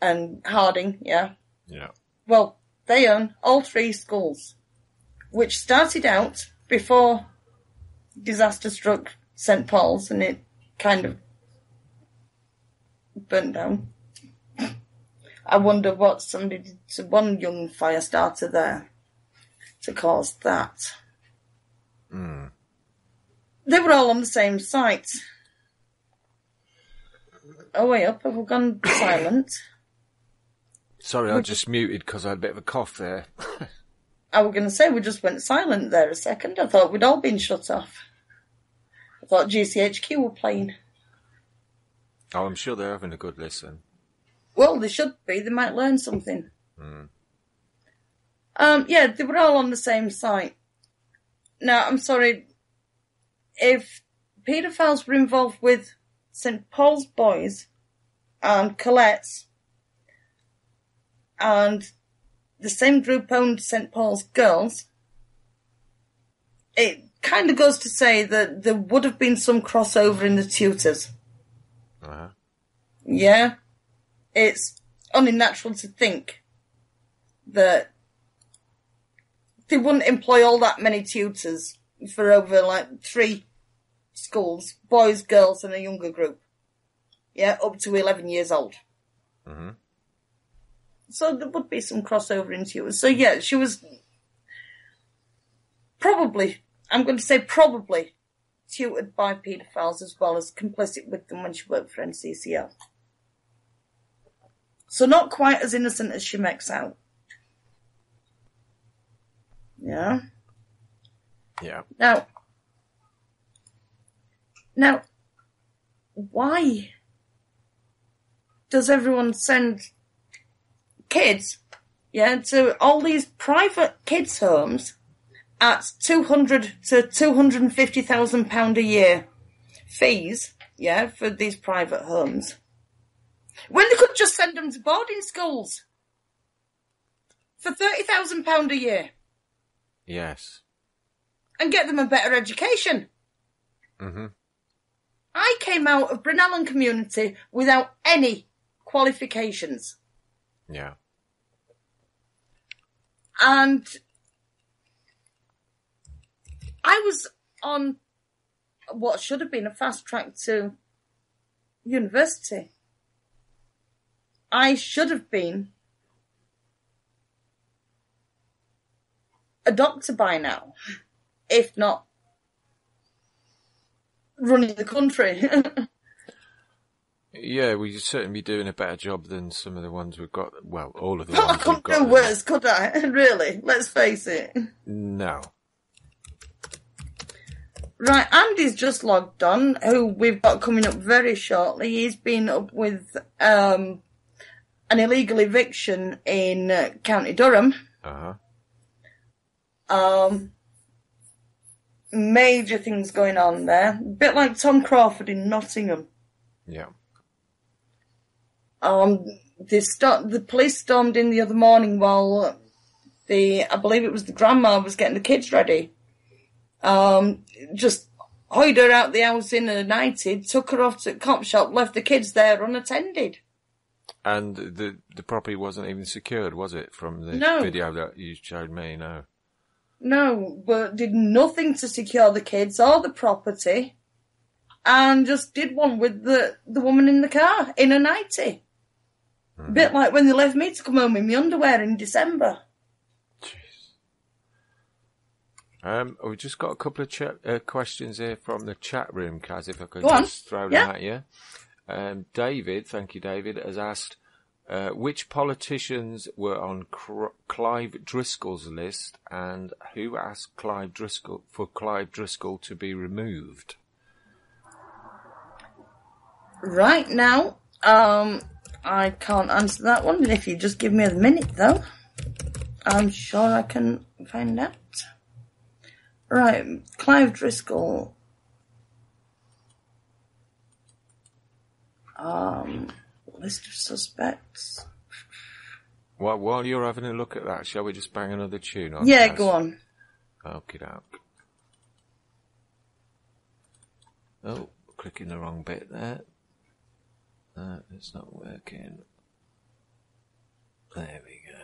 and Harding, yeah? Yeah. Well, they own all three schools, which started out before disaster struck Saint Paul's and it kind of burnt down. I wonder what somebody did to one young fire starter there to cause that. Mm. They were all on the same site. Oh, wait up, have we gone silent? Sorry, I just muted because I had a bit of a cough there. I was going to say, we just went silent there a second. I thought we'd all been shut off. I thought G C H Q were playing. Oh, I'm sure they're having a good listen. Well, they should be. They might learn something. Mm. Um, yeah, they were all on the same site. Now, I'm sorry, if paedophiles were involved with Saint Paul's Boys and Colette's, and the same group owned Saint Paul's Girls, it kind of goes to say that there would have been some crossover in the tutors. Uh-huh. Yeah. It's only natural to think that they wouldn't employ all that many tutors for over, like, three schools, boys, girls, and a younger group. Yeah, up to eleven years old. Mm-hmm. So there would be some crossover in tutors. So, yeah, she was probably, I'm going to say probably, tutored by paedophiles as well as complicit with them when she worked for N C C L. So not quite as innocent as she makes out. Yeah? Yeah. Now, now, why does everyone send kids, yeah, to all these private kids' homes at two hundred thousand to two hundred fifty thousand pounds a year fees, yeah, for these private homes? When they could just send them to boarding schools for thirty thousand pounds a year. Yes. And get them a better education. Mm-hmm. I came out of Bryn Alyn community without any qualifications. Yeah. And I was on what should have been a fast track to university. I should have been a doctor by now, if not running the country. Yeah, well, you'd certainly be doing a better job than some of the ones we've got. Well, all of the well, ones I couldn't do worse, could I? Really? Let's face it. No. Right, Andy's just logged on, who we've got coming up very shortly. He's been up with um, an illegal eviction in uh, County Durham. Uh-huh. Um, major things going on there. A bit like Tom Crawford in Nottingham. Yeah. Um, They sto- the police stormed in the other morning while the, I believe it was the grandma, was getting the kids ready. Um, just hoed her out the house in her nightie, took her off to the cop shop, left the kids there unattended. And the the property wasn't even secured, was it, from the no. video that you showed me? No. No, but did nothing to secure the kids or the property, and just did one with the, the woman in the car, in her nightie. Mm. A bit like when they left me to come home in my underwear in December. Um, we've just got a couple of ch- uh, questions here from the chat room, Kaz, if I could Go just on. throw them yeah. at you. Um, David, thank you, David, has asked, uh, which politicians were on C- Clive Driscoll's list, and who asked Clive Driscoll for Clive Driscoll to be removed? Right now, um, I can't answer that one, but if you just give me a minute, though, I'm sure I can find out. Right, Clive Driscoll. Um, list of suspects. Well, while you're having a look at that, shall we just bang another tune on? Yeah, guys? Go on. Okie doke. Oh, clicking the wrong bit there. No, it's not working. There we go.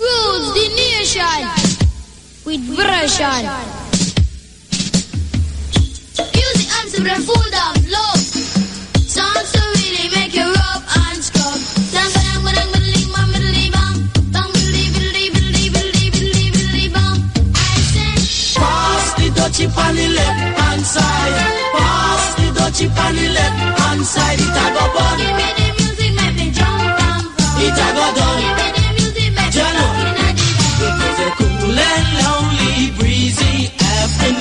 Rules the nation with version. Music and some food of love. Songs to really make you rub and scrub. I say, pass the dutchie on the left hand side. Pass the dutchie on the left hand side. It a go burn. Give me the music, make me jump and burn. It a go done.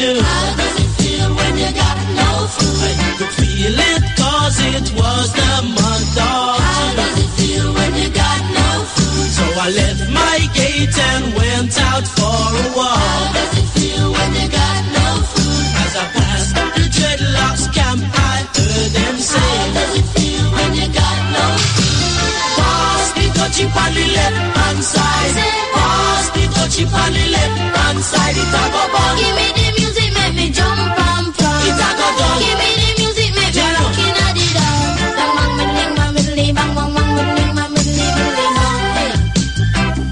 How does it feel when you got no food? I could feel it cause it was the month of July. How does it feel when you got no food? So I left my gate and went out for a walk. How does it feel when you got no food? As I passed the dreadlocks camp, I heard them say, how does it feel when you got no food? Pass the dutchie on the left hand side. Pass the dutchie on the left hand side. It a go burn. Give me the me jump and plump. It's a go down. Give me the music, make me rock in a di down. Bang bang middling, bang middling, bang bang bang middling, bang middling, middling, bang.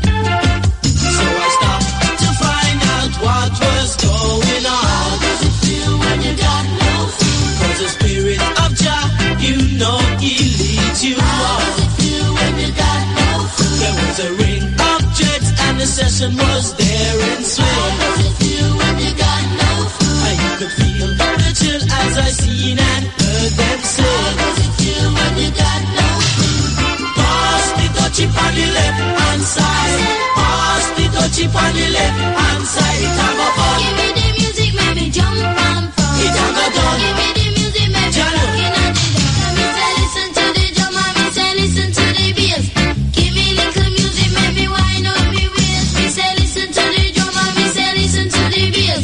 So I stopped to find out what was going on. How does it feel when you got no food? 'Cause the spirit of Jah, you know he leads you on. How does it feel when you got no food? There was a ring of jets and the session was there in swing. How does it feel when you got no food? I could feel the chill as I seen and heard them say, how does it feel when you got no food? Pass the dutchie on the left hand side. Pass the dutchie on the left hand side. It a go fun. Give me the music, make me jump and fun. It a go done. Give me the music, make me rockin' and the drum. Me say listen to the drum and me say listen to the bass. Give me little music, make me wind up me waist. Me say listen to the drum and me say listen to the bass.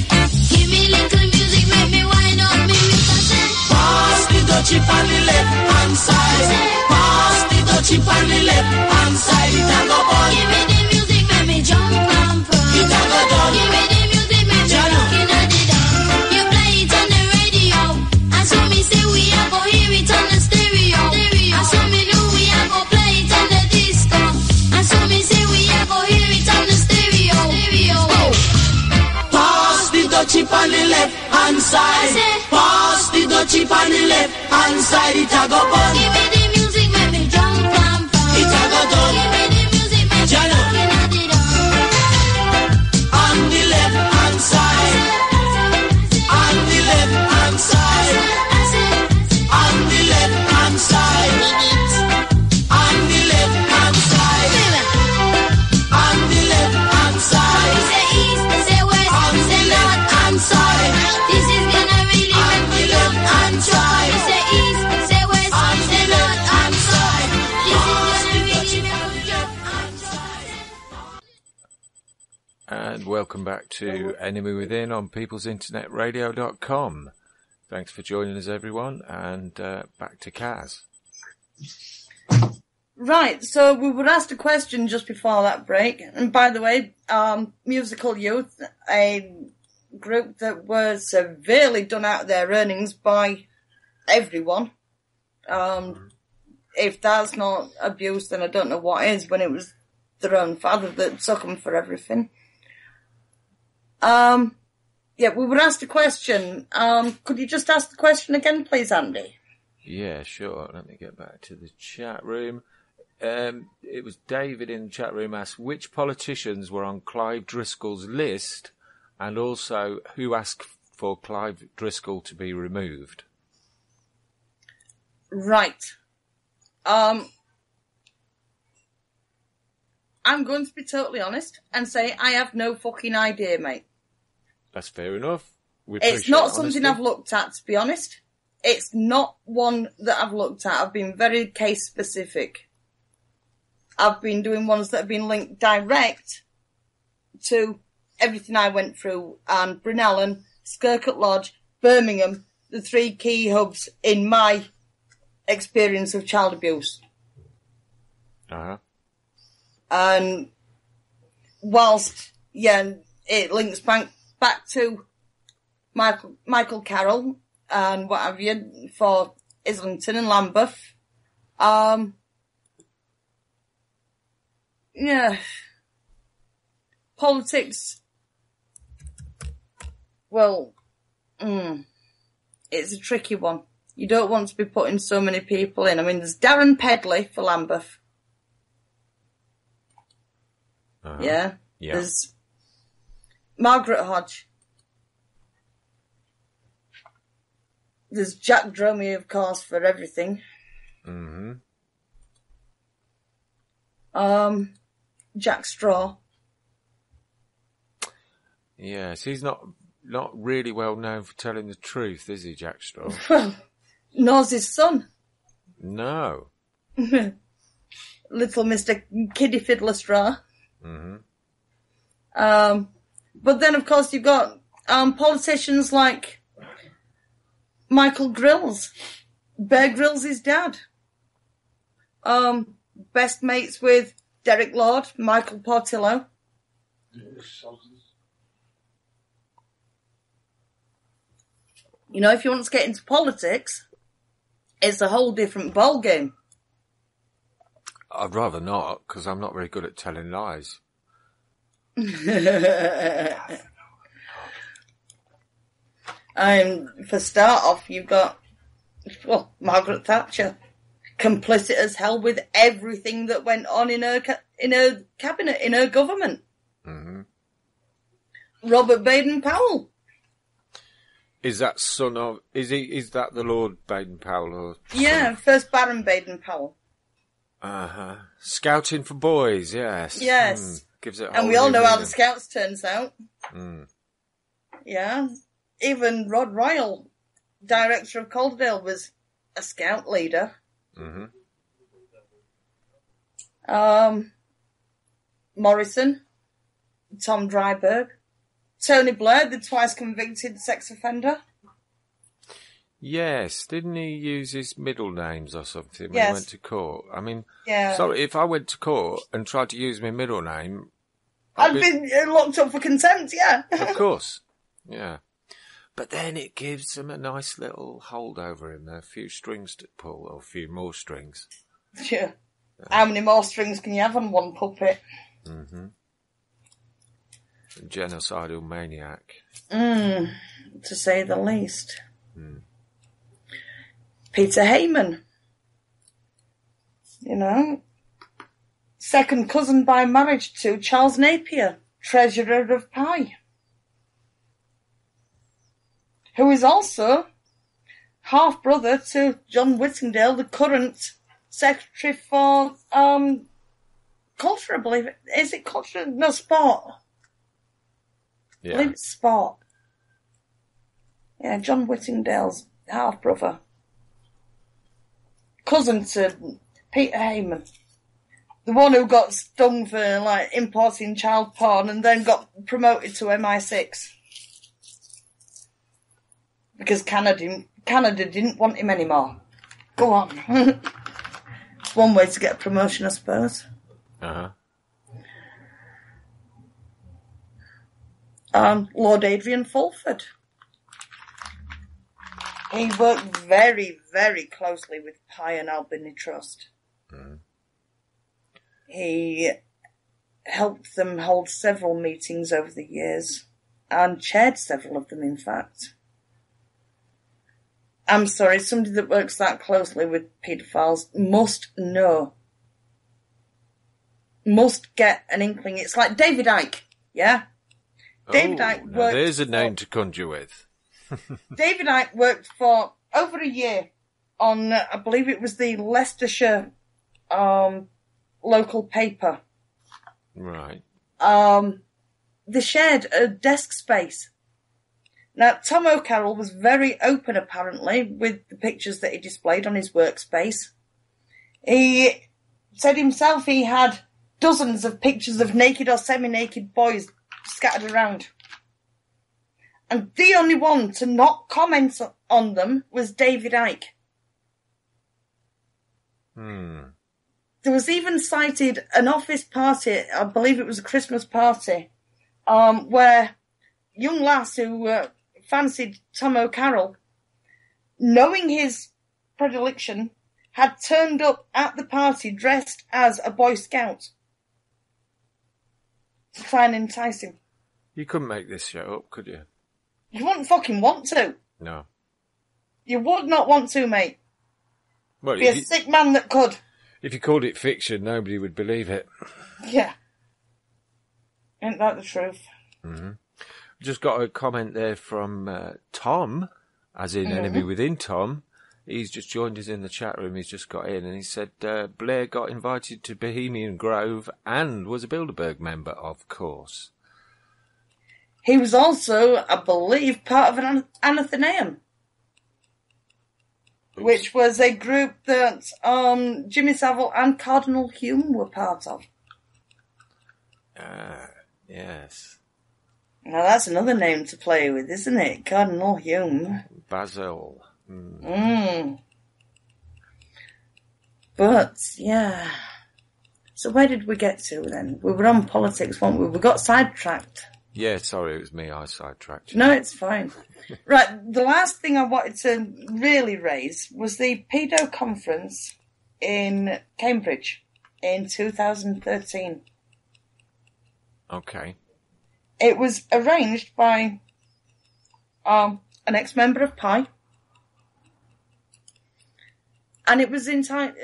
Give me little music, make me wind up me with a say. Pass the dutchie on the left hand side. Pass the dutchie on the left hand side. It a go on. Give me the music, make me jump and pump. It a go down. Give me the music, make me rockin' and the down. You play it on the radio, and so me say we a go hear it on the stereo. And so me know we a go play it on the disco. And so me say we a go hear it on the stereo. Dutchie on the left hand side. Pass the dutchie on the left hand side. It a go burn. Give me the music, make me jump and pump. It a go down. Give me the music, make me rockin' and the drum. On the left hand side. On the left hand side. On the left hand side. On the left hand side. On the left hand side. It's the east. Side. This is gonna really make me look and try. Say east, say west, And welcome back to Enemy Within on peoples internet radio dot com. Thanks for joining us, everyone, and uh, back to Kaz. Right, so we were asked a question just before that break. And by the way, um, Musical Youth, a group that were severely done out of their earnings by everyone. Um, if that's not abuse, then I don't know what is, when it was their own father that took them for everything. Um, yeah, we were asked a question. Um, could you just ask the question again, please, Andy? Yeah, sure. Let me get back to the chat room. Um, it was David in the chat room asked, which politicians were on Clive Driscoll's list, and also who asked for Clive Driscoll to be removed? Right. Um, I'm going to be totally honest and say I have no fucking idea, mate. That's fair enough. We it's not something honesty. I've looked at, to be honest. It's not one that I've looked at. I've been very case-specific. I've been doing ones that have been linked direct to everything I went through, and Bryn Alyn, Skircoat Lodge, Birmingham, the three key hubs in my experience of child abuse. Uh-huh. And whilst, yeah, it links back, back to Michael, Michael Carroll and what have you for Islington and Lambeth. Um, yeah. Politics, well, mm, it's a tricky one. You don't want to be putting so many people in. I mean, there's Darren Pedley for Lambeth. Uh-huh. Yeah. yeah. There's Margaret Hodge. There's Jack Dromey, of course, for everything. Mm-hmm. Um, Jack Straw. Yes, he's not not really well known for telling the truth, is he, Jack Straw? Well, nor's his son. No. Little Mister Kiddie Fiddler Straw. Mm-hmm. Um, but then, of course, you've got um, politicians like Michael Grills, Bear Grylls' dad, um, best mates with Derek Lord, Michael Portillo. You know, if you want to get into politics, it's a whole different ball game. I'd rather not, because I'm not very good at telling lies. um, for start off, you've got well, Margaret Thatcher, complicit as hell with everything that went on in her ca- in her cabinet, in her government. Mm-hmm. Robert Baden-Powell. Is that son of? Is he? Is that the Lord Baden-Powell? Or yeah, first Baron Baden-Powell. Uh huh. Scouting for boys, yes. Yes. Mm. Gives it. And we all know how the Scouts turns out. Mm. Yeah. Even Rod Royal, director of Calderdale, was a Scout leader. Mm-hmm. Um. Morrison, Tom Dryburgh, Tony Blair, the twice convicted sex offender. Yes, didn't he use his middle names or something when yes. he went to court? I mean, yeah. Sorry, if I went to court and tried to use my middle name... I'd, I'd be... be locked up for contempt, yeah. Of course, yeah. But then it gives him a nice little hold over him, a few strings to pull, or a few more strings. Yeah. Uh, How many more strings can you have on one puppet? Mm-hmm. A genocidal maniac. Mm, to say the least. Mm. Peter Heyman, you know, second cousin by marriage to Charles Napier, Treasurer of Pye, who is also half-brother to John Whittingdale, the current Secretary for um, Culture, I believe. Is it Culture? No, Sport. Yeah. I believe it's Sport. Yeah, John Whittingdale's half-brother. Cousin to Peter Heyman. the one who got stung for like importing child porn and then got promoted to M I six because Canada Canada didn't want him anymore. Go on. It's one way to get a promotion, I suppose. Uh-huh. Um, Lord Adrian Fulford. He worked very, very closely with Pye and Albany Trust. Mm. He helped them hold several meetings over the years and chaired several of them, in fact. I'm sorry, somebody that works that closely with paedophiles must know, must get an inkling. It's like David Icke, yeah? Oh, David Icke worked... there's a name for, to conjure with. David Icke worked for over a year on, I believe it was the Leicestershire um, local paper. Right. Um, they shared a desk space. Now, Tom O'Carroll was very open, apparently, with the pictures that he displayed on his workspace. He said himself he had dozens of pictures of naked or semi-naked boys scattered around. And the only one to not comment on them was David Icke. Hmm. There was even cited an office party, I believe it was a Christmas party, um, where young lass who... Uh, fancied Tom O'Carroll, knowing his predilection, had turned up at the party dressed as a Boy Scout to try and entice him. You couldn't make this shit up, could you? You wouldn't fucking want to. No. You would not want to, mate. Well, be a you, sick man that could. If you called it fiction, nobody would believe it. Yeah. Ain't that the truth? Mm-hmm. Just got a comment there from uh, Tom, as in mm-hmm. Enemy Within Tom. He's just joined us in the chat room. He's just got in and he said uh, Blair got invited to Bohemian Grove and was a Bilderberg member, of course. He was also, I believe, part of an Anathenaeum, Oops. which was a group that um, Jimmy Savile and Cardinal Hume were part of. Ah, yes. Now, that's another name to play with, isn't it? Cardinal Hume. Basil. Mm. Mm. But, yeah. So where did we get to then? We were on politics, weren't we? We got sidetracked. Yeah, sorry, it was me. I sidetracked you. No, it's fine. Right, the last thing I wanted to really raise was the pedo conference in Cambridge in two thousand thirteen. Okay. It was arranged by um, an ex-member of Pye. And it was in time...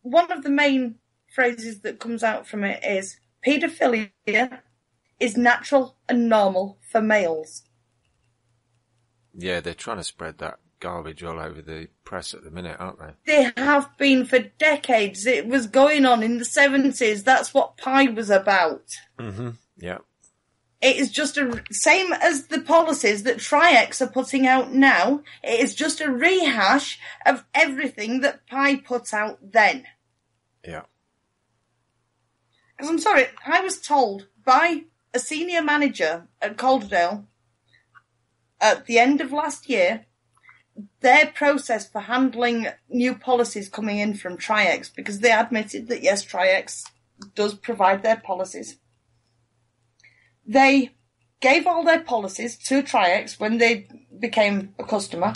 One of the main phrases that comes out from it is, paedophilia is natural and normal for males. Yeah, they're trying to spread that garbage all over the press at the minute, aren't they? They have been for decades. It was going on in the seventies. That's what Pye was about. Mm-hmm, yeah. It is just a, same as the policies that Tri-X are putting out now, it is just a rehash of everything that Pye put out then. Yeah. Because I'm sorry, I was told by a senior manager at Calderdale at the end of last year, their process for handling new policies coming in from Tri-X, because they admitted that yes, Tri-X does provide their policies. They gave all their policies to Tri-X when they became a customer.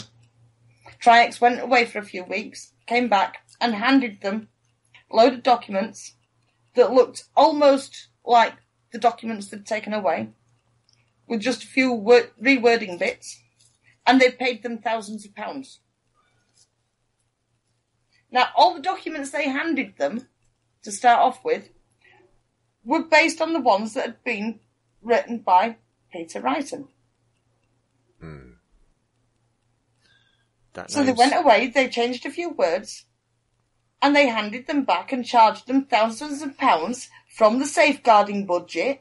Tri-X went away for a few weeks, came back and handed them a load of documents that looked almost like the documents they'd taken away, with just a few word- rewording bits, and they paid them thousands of pounds. Now, all the documents they handed them, to start off with, were based on the ones that had been written by Peter Righton. Hmm. So they went away, they changed a few words, and they handed them back and charged them thousands of pounds from the safeguarding budget.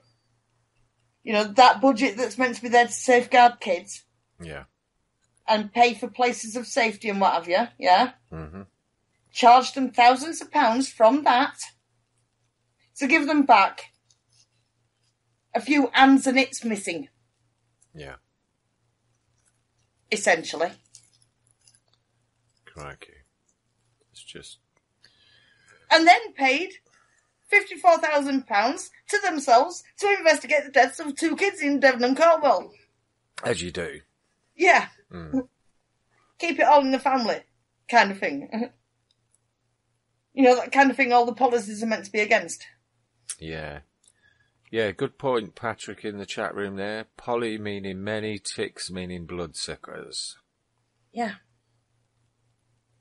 You know, that budget that's meant to be there to safeguard kids. Yeah. And pay for places of safety and what have you, yeah? Mm-hmm. Charged them thousands of pounds from that So give them back. A few ands and it's missing. Yeah. Essentially. Crikey. It's just... And then paid fifty-four thousand pounds to themselves to investigate the deaths of two kids in Devon and Cornwall. As you do. Yeah. Mm. Keep it all in the family kind of thing. You know, that kind of thing all the policies are meant to be against. Yeah. Yeah, good point, Patrick, in the chat room there. Poly meaning many, ticks meaning bloodsuckers. Yeah.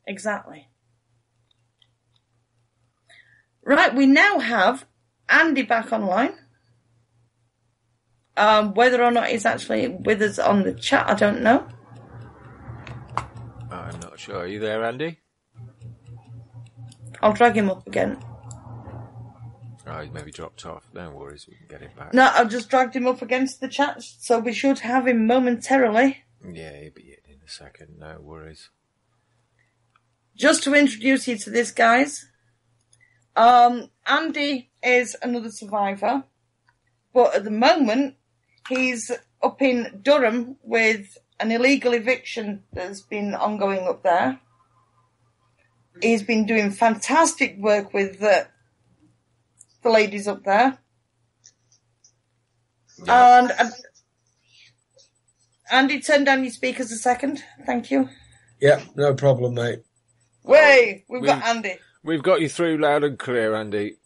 Exactly. Right, we now have Andy back online. Um, whether or not he's actually with us on the chat, I don't know. I'm not sure. Are you there, Andy? I'll drag him up again. Oh, he maybe dropped off. No worries, we can get him back. No, I've just dragged him up against the chat, so we should have him momentarily. Yeah, he'll be in a second. No worries. Just to introduce you to this, guys... Um, Andy is another survivor, but at the moment he's up in Durham with an illegal eviction that's been ongoing up there. He's been doing fantastic work with the, the ladies up there. Yeah. And uh, Andy, turn down your speakers a second. Thank you. Yeah, no problem, mate. Way, we've we... got Andy. We've got you through loud and clear, Andy.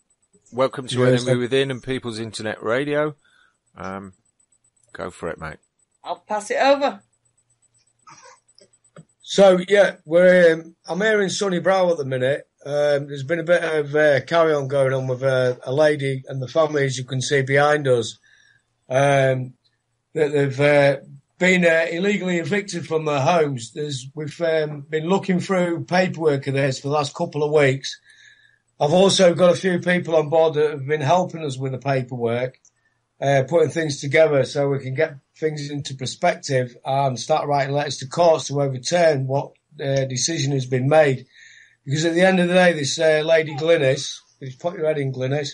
Welcome to yes, Enemy Within and People's Internet Radio. Um, go for it, mate. I'll pass it over. So, yeah, we're. Um, I'm here in Sunny Brow at the minute. Um, there's been a bit of uh, carry-on going on with uh, a lady and the family, as you can see behind us. Um, that they've uh, been uh, illegally evicted from their homes. There's, we've um, been looking through paperwork of theirs for the last couple of weeks. I've also got a few people on board that have been helping us with the paperwork, uh, putting things together so we can get things into perspective and start writing letters to courts to overturn what uh, decision has been made. Because at the end of the day, this uh, lady Glynis, put your head in, Glynis,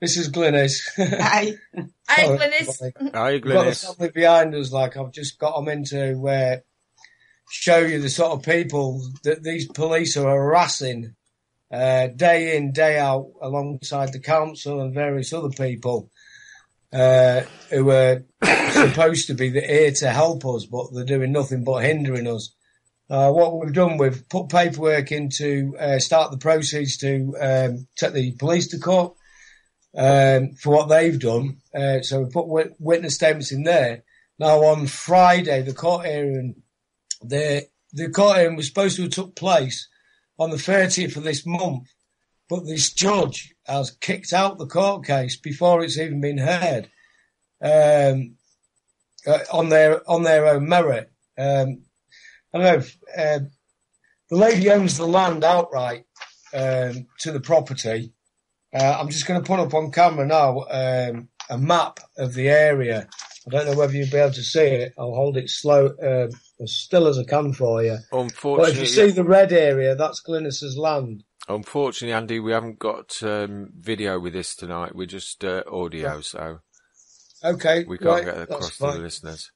Missus Glynis. Hi. Hi, Glynis. Hi, Glynis. We've got the family behind us, like I've just got them in to uh, show you the sort of people that these police are harassing uh, day in, day out, alongside the council and various other people uh, who are supposed to be here to help us, but they're doing nothing but hindering us. Uh, what we've done, we've put paperwork in to uh, start the proceedings to um, take the police to court. Um, for what they've done. Uh, so we put w- witness statements in there. Now on Friday, the court hearing, the, the court hearing was supposed to have took place on the thirtieth of this month, but this judge has kicked out the court case before it's even been heard, um, uh, on their, on their own merit. Um, I don't know if, uh, the lady owns the land outright, um, to the property. Uh, I'm just going to put up on camera now um, a map of the area. I don't know whether you'll be able to see it. I'll hold it slow, uh, as still as I can for you. Unfortunately, but if you see the red area, that's Glynis's land. Unfortunately, Andy, we haven't got um, video with this tonight. We're just uh, audio, yeah. So okay, we can't right, get it across to the listeners.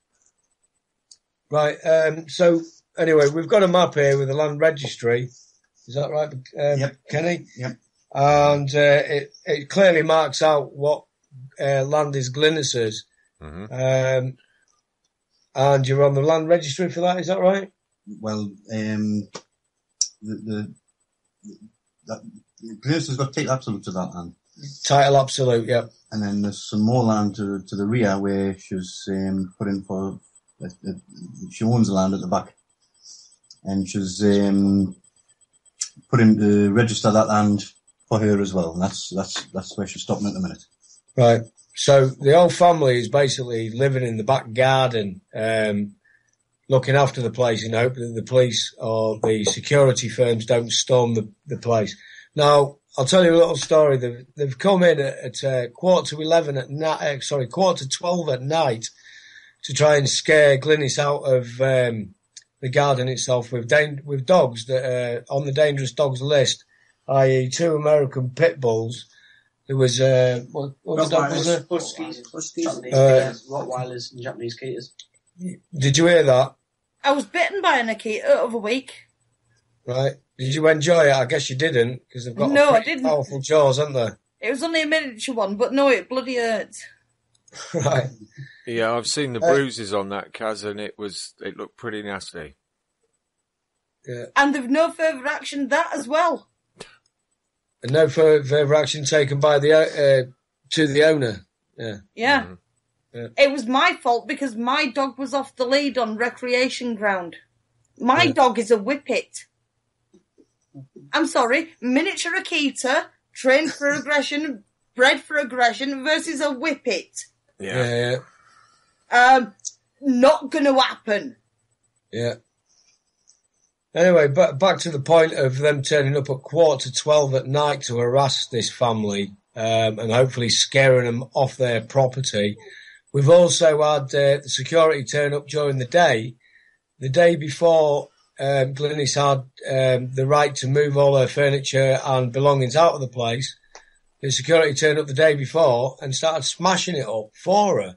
Right. Um, so anyway, we've got a map here with the land registry. Is that right, um, yep. Kenny? Yep. And uh, it, it clearly marks out what uh, land is Glynis's. Mm-hmm. Um, and you're on the land registry for that, is that right? Well, um, the, the, that, the Glynis's got title absolute to that land. Title absolute, yeah. And then there's some more land to, to the rear where she's um, put in for... Uh, uh, she owns the land at the back. And she's um, put in to register that land... for her as well, and that's that's that's where she's stopping at the minute. Right. So the whole family is basically living in the back garden, um, looking after the place in hope that the police or the security firms don't storm the, the place. Now, I'll tell you a little story. They've, they've come in at, at uh, quarter to eleven at night. Na- uh, sorry, quarter to twelve at night to try and scare Glynis out of um, the garden itself with da- with dogs that are on the dangerous dogs list. that is two American pit bulls, There was uh, what, what was that? Was there? Huskies, Huskies, Japanese uh, Rottweilers, and Japanese Ketas. Did you hear that? I was bitten by an Akita over a week. Right? Did you enjoy it? I guess you didn't, because they've got no, I didn't. Powerful jaws, haven't they? It was only a miniature one, but no, it bloody hurt. Right. Yeah, I've seen the bruises uh, on that, Kaz, and it was it looked pretty nasty. Yeah. And there's no further action that as well. And no further action taken by the uh, to the owner. Yeah. Yeah. Mm-hmm. Yeah. It was my fault because my dog was off the lead on recreation ground. My yeah. dog is a whippet. I'm sorry, miniature Akita, trained for aggression, bred for aggression, versus a whippet. Yeah. yeah, yeah. Um, not going to happen. Yeah. Anyway, but back to the point of them turning up at quarter to twelve at night to harass this family um, and hopefully scaring them off their property. We've also had uh, the security turn up during the day. The day before, um, Glynis had um, the right to move all her furniture and belongings out of the place. The security turned up the day before and started smashing it up for her,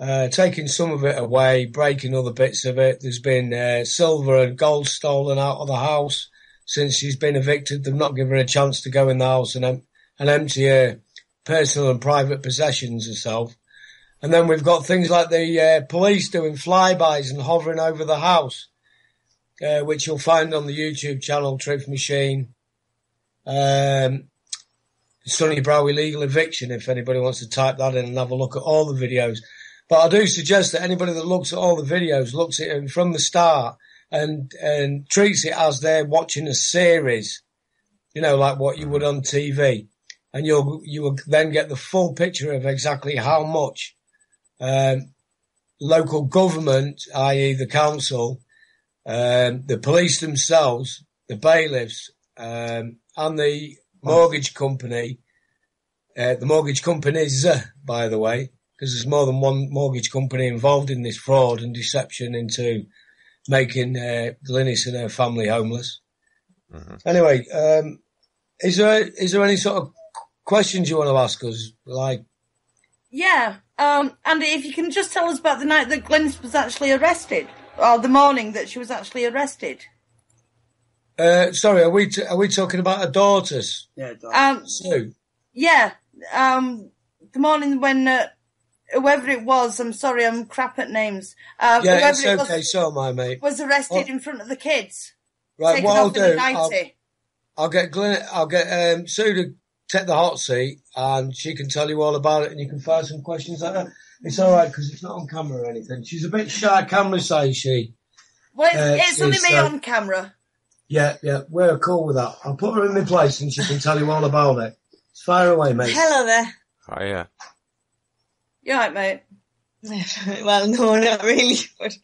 uh, taking some of it away, breaking other bits of it. There's been uh, silver and gold stolen out of the house since she's been evicted. They've not given her a chance to go in the house and, em- and empty her personal and private possessions herself. And then we've got things like the uh, police doing flybys and hovering over the house, uh, which you'll find on the YouTube channel, Truth Machine. Um, Sunny Brow Illegal Eviction, if anybody wants to type that in and have a look at all the videos. But I do suggest that anybody that looks at all the videos looks at them from the start and, and treats it as they're watching a series, you know, like what you would on T V. And you'll, you will then get the full picture of exactly how much Um, local government, that is the council, um, the police themselves, the bailiffs, um, and the mortgage company, uh, the mortgage companies, uh, by the way, because there's more than one mortgage company involved in this fraud and deception into making uh, Glynis and her family homeless. Mm-hmm. Anyway, um, is there is there any sort of questions you want to ask us? Like, yeah. Um, Andy, if you can just tell us about the night that Glynis was actually arrested, or the morning that she was actually arrested. Uh, sorry, are we t- are we talking about her daughters? Yeah, daughters. Um, Sue. Yeah, um, the morning when uh, whoever it was, I'm sorry, I'm crap at names. Uh, yeah, it's it okay. Was, so my mate was arrested what? in front of the kids. Right, what I'll do, I'll, I'll get Glyn- I'll get um, Sue to take the hot seat, and she can tell you all about it, and you can fire some questions at her. It's all right, because it's not on camera or anything. She's a bit shy camera shy, is she? Well, it's, uh, it's only me uh, on camera. Yeah, yeah, we're cool with that. I'll put her in my place, and she can tell you all about it. Fire away, mate. Hello there. Oh, yeah. You all right, mate? Well, no, not really, but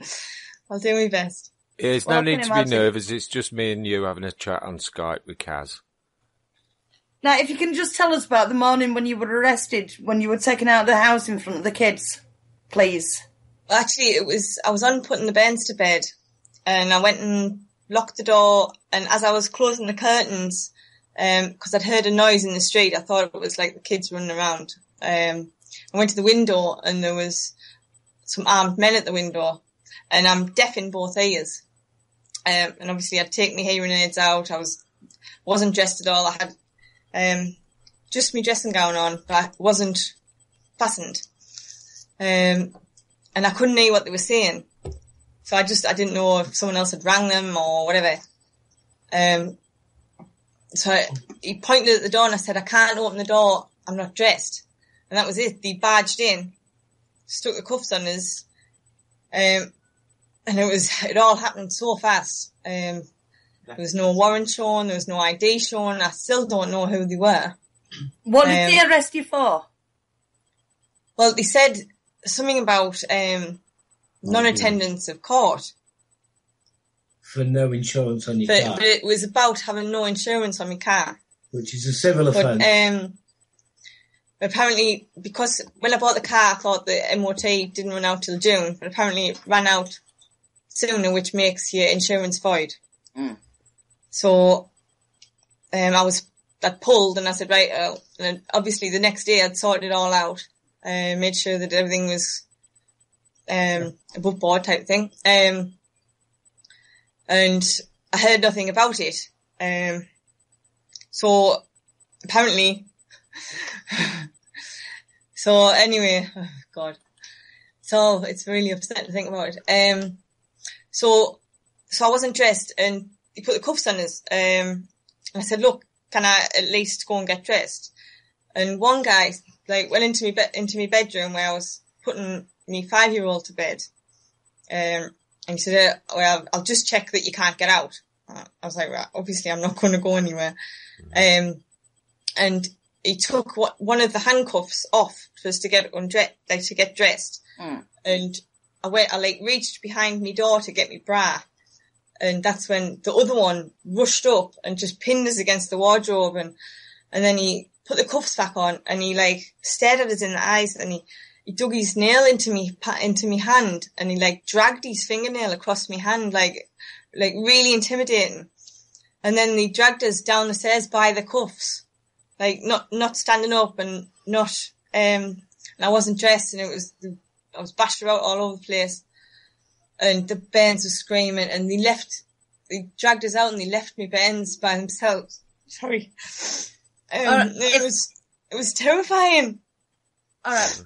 I'll do my best. Yeah, there's well, no need to imagine. be nervous. It's just me and you having a chat on Skype with Kaz. Now, if you can just tell us about the morning when you were arrested, when you were taken out of the house in front of the kids, please. Actually, it was I was on putting the bairns to bed, and I went and locked the door, and as I was closing the curtains, because um, I'd heard a noise in the street, I thought it was like the kids running around. Um, I went to the window, and there was some armed men at the window, and I'm deaf in both ears. Um, and obviously, I'd taken my hearing aids out. I was wasn't dressed at all. I had... Um, just my dressing gown on, but I wasn't fastened. Um, and I couldn't hear what they were saying. So I just, I didn't know if someone else had rang them or whatever. Um, so I, he pointed at the door and I said, I can't open the door. I'm not dressed. And that was it. They barged in, stuck the cuffs on us. Um, and it was, it all happened so fast. Um, There was no warrant shown, there was no I D shown. I still don't know who they were. What did um, they arrest you for? Well, they said something about um, non-attendance of court. For no insurance on your but, car. But it was about having no insurance on your car. Which is a civil offence. But um, apparently, because when I bought the car, I thought the M O T didn't run out till June, but apparently it ran out sooner, which makes your insurance void. Mm. So, um, I was that pulled, and I said, right, oh. And obviously the next day I'd sorted it all out, uh, made sure that everything was um, above board type thing. Um, and I heard nothing about it. Um, so apparently, so anyway, oh God, so it's really upsetting to think about it. Um, so, so I wasn't dressed, and he put the cuffs on us. Um, and I said, look, can I at least go and get dressed? And one guy, like, went into me, be- into my bedroom where I was putting my five-year-old to bed. Um, and he said, uh, well, I'll just check that you can't get out. I was like, well, obviously I'm not going to go anywhere. Um, and he took what, one of the handcuffs off for us to get undressed, like, to get dressed. Mm. And I went, I like reached behind my door to get my bra. And that's when the other one rushed up and just pinned us against the wardrobe. And, and then he put the cuffs back on, and he like stared at us in the eyes, and he, he dug his nail into me, into me hand, and he like dragged his fingernail across my hand, like, like really intimidating. And then he dragged us down the stairs by the cuffs, like not, not standing up and not, um, and I wasn't dressed, and it was, I was bashed about all over the place. And the bairns were screaming, and they left, they dragged us out, and they left me bairns by themselves. Sorry. Um, right. It was, it was terrifying. All right.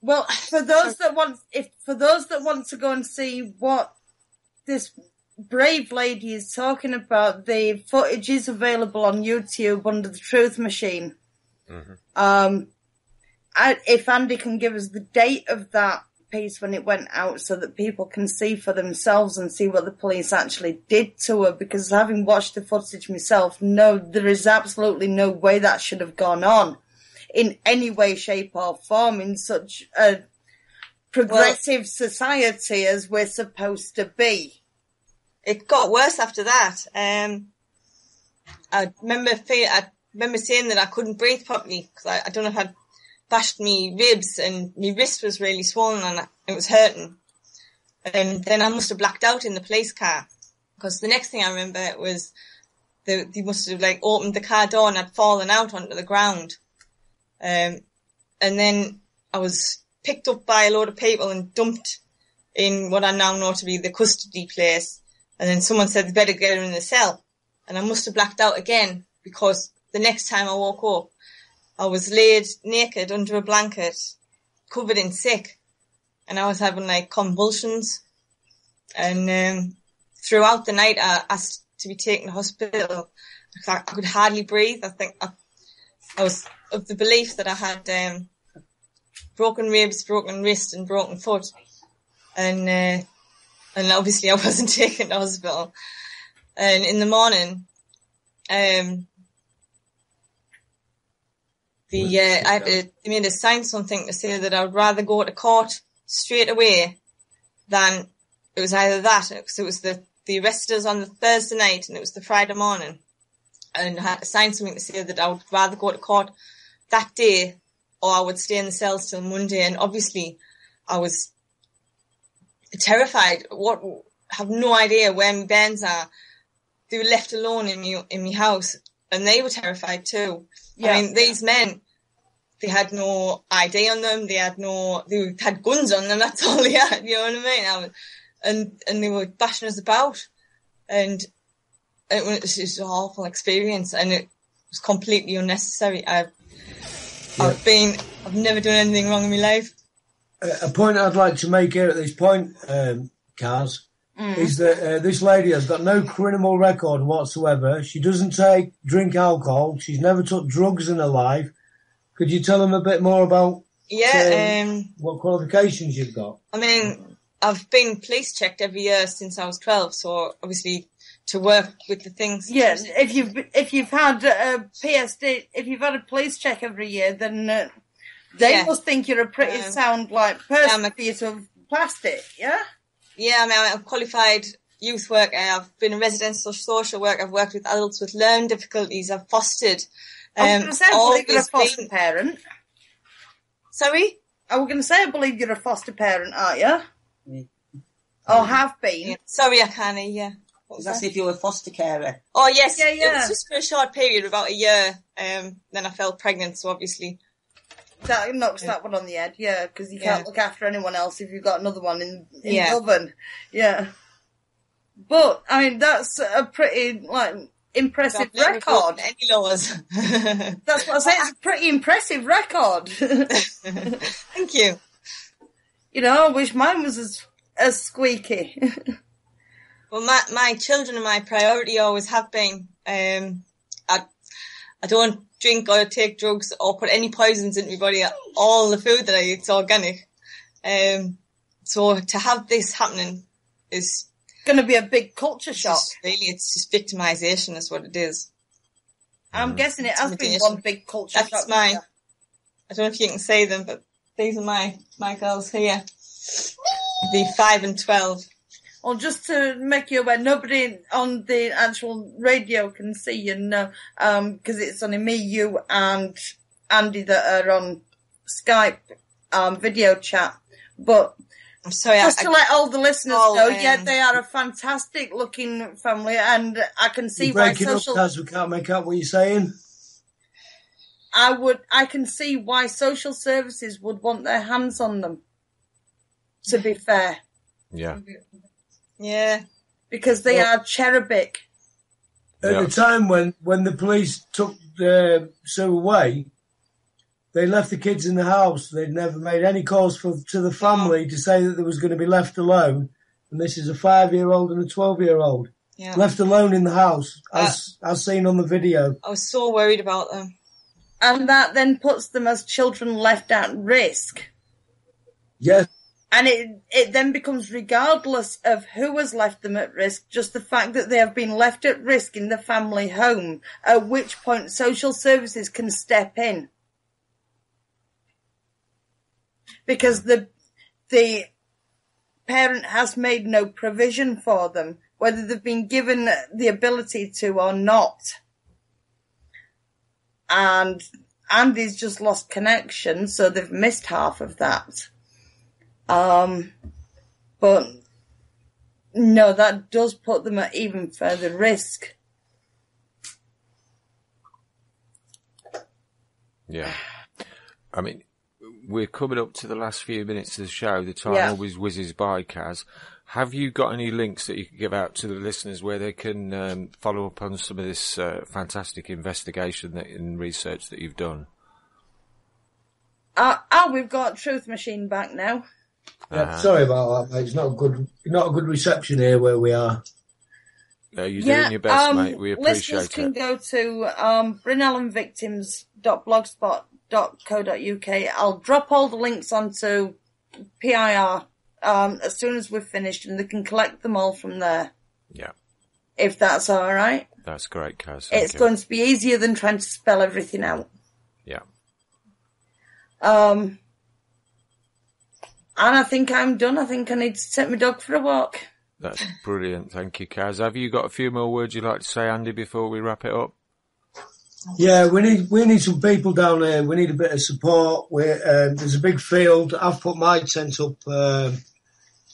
Well, for those that want, if, for those that want to go and see what this brave lady is talking about, the footage is available on YouTube under the Truth Machine. Mm-hmm. Um, I, if Andy can give us the date of that piece when it went out, so that people can see for themselves and see what the police actually did to her, because having watched the footage myself, no, there is absolutely no way that should have gone on in any way, shape or form in such a progressive well, society as we're supposed to be. It got worse after that. Um, I remember I remember saying that I couldn't breathe properly because I, I don't know if I'd bashed me ribs, and my wrist was really swollen, and it was hurting. And then I must have blacked out in the police car, because the next thing I remember was they, they must have like opened the car door, and I'd fallen out onto the ground. Um, and then I was picked up by a load of people and dumped in what I now know to be the custody place. And then someone said, they better get her in the cell. And I must have blacked out again, because the next time I woke up, I was laid naked under a blanket, covered in sick, and I was having like convulsions. And um, throughout the night, I asked to be taken to hospital. I could hardly breathe. I think I, I was of the belief that I had um, broken ribs, broken wrist, and broken foot. And uh, and obviously, I wasn't taken to hospital. And in the morning, um. The, uh, I had to, they made us sign something to say that I'd rather go to court straight away than it was either that, because it was the, they arrested us on the Thursday night and it was the Friday morning, and I had to sign something to say that I would rather go to court that day or I would stay in the cells till Monday. And obviously I was terrified. What? Have no idea where my bairns are. They were left alone in me, in my house, and they were terrified too. Yeah. I mean, these men, they had no I D on them. They had no, they had guns on them. That's all they had. You know what I mean? I was, and and they were bashing us about, and it was just an awful experience, and it was completely unnecessary. I've, yeah. I've been, I've never done anything wrong in my life. A point I'd like to make here at this point, um, Kaz, mm. is that uh, this lady has got no criminal record whatsoever. She doesn't take drink alcohol. She's never took drugs in her life. Could you tell them a bit more about yeah, um, um, what qualifications you've got? I mean, I've been police checked every year since I was twelve, so obviously to work with the things. Yeah, if you've if you've had a P S D, if you've had a police check every year, then uh, they yeah. must think you're a pretty um, sound like person for you to have passed it. Yeah. Yeah, I mean, I'm a qualified youth worker. I've been a residential social worker. I've worked with adults with learning difficulties. I've fostered. Um, I was going to say, I believe you're a foster been... parent. Sorry? I was going to say, I believe you're a foster parent, aren't you? Mm. Or have been? Yeah. Sorry, I can't hear you. Because that's if you were a foster carer. Oh, yes. Yeah, yeah. It was just for a short period, about a year. Um, then I fell pregnant, so obviously... That knocks yeah. that one on the head, yeah, because you can't yeah. look after anyone else if you've got another one in, in yeah. the oven. Yeah. But, I mean, that's a pretty, like... impressive record. Any laws. That's what I say. It's a pretty impressive record. Thank you. You know, I wish mine was as as squeaky. Well, my my children are my priority, always have been. Um, I I don't drink or take drugs or put any poisons into my body. All the food that I eat is organic. Um, so to have this happening is. Going to be a big culture shock. It's just, really, it's just victimisation is what it is. I'm guessing it has been one big culture shock. That's mine. I don't know if you can see them, but these are my, my girls here. The five and twelve. Well, just to make you aware, nobody on the actual radio can see you now, um, because it's only me, you and Andy that are on Skype um, video chat. But... I'm sorry, Just I, to I, let all the listeners oh, know, um, yeah, they are a fantastic-looking family, and I can see why social. Up, we can't make out what you're saying. I would, I can see why social services would want their hands on them. To be fair, yeah, yeah, because they well, are cherubic. At yeah. the time when when the police took uh, Sue away. They left the kids in the house. They'd never made any calls for, to the family to say that they was going to be left alone. And this is a five-year-old and a twelve-year-old. Yeah. Left alone in the house, as, uh, as seen on the video. I was so worried about them. And that then puts them as children left at risk. Yes. And it, it then becomes regardless of who has left them at risk, just the fact that they have been left at risk in the family home, at which point social services can step in. Because the the parent has made no provision for them, whether they've been given the ability to or not. And Andy's just lost connection, so they've missed half of that. Um, but no, that does put them at even further risk. Yeah. I mean... We're coming up to the last few minutes of the show. The time yeah. always whizzes by, Kaz. Have you got any links that you can give out to the listeners where they can um, follow up on some of this uh, fantastic investigation that, and research that you've done? Uh, oh, we've got Truth Machine back now. Uh-huh. Sorry about that, mate. It's not a good, not a good reception here where we are. No, you're yeah, doing your best, um, mate. We appreciate listeners it. Listeners can go to um, bryn alyn victims dot blogspot dot com. dot co dot uk. I'll drop all the links onto P I R um, as soon as we're finished, and they can collect them all from there. Yeah. If that's all right. That's great, Kaz. It's Thank going you. to be easier than trying to spell everything out. Yeah. Um. And I think I'm done. I think I need to take my dog for a walk. That's brilliant. Thank you, Kaz. Have you got a few more words you'd like to say, Andy, before we wrap it up? Yeah, we need we need some people down here. We need a bit of support. We uh, there's a big field. I've put my tent up. Uh,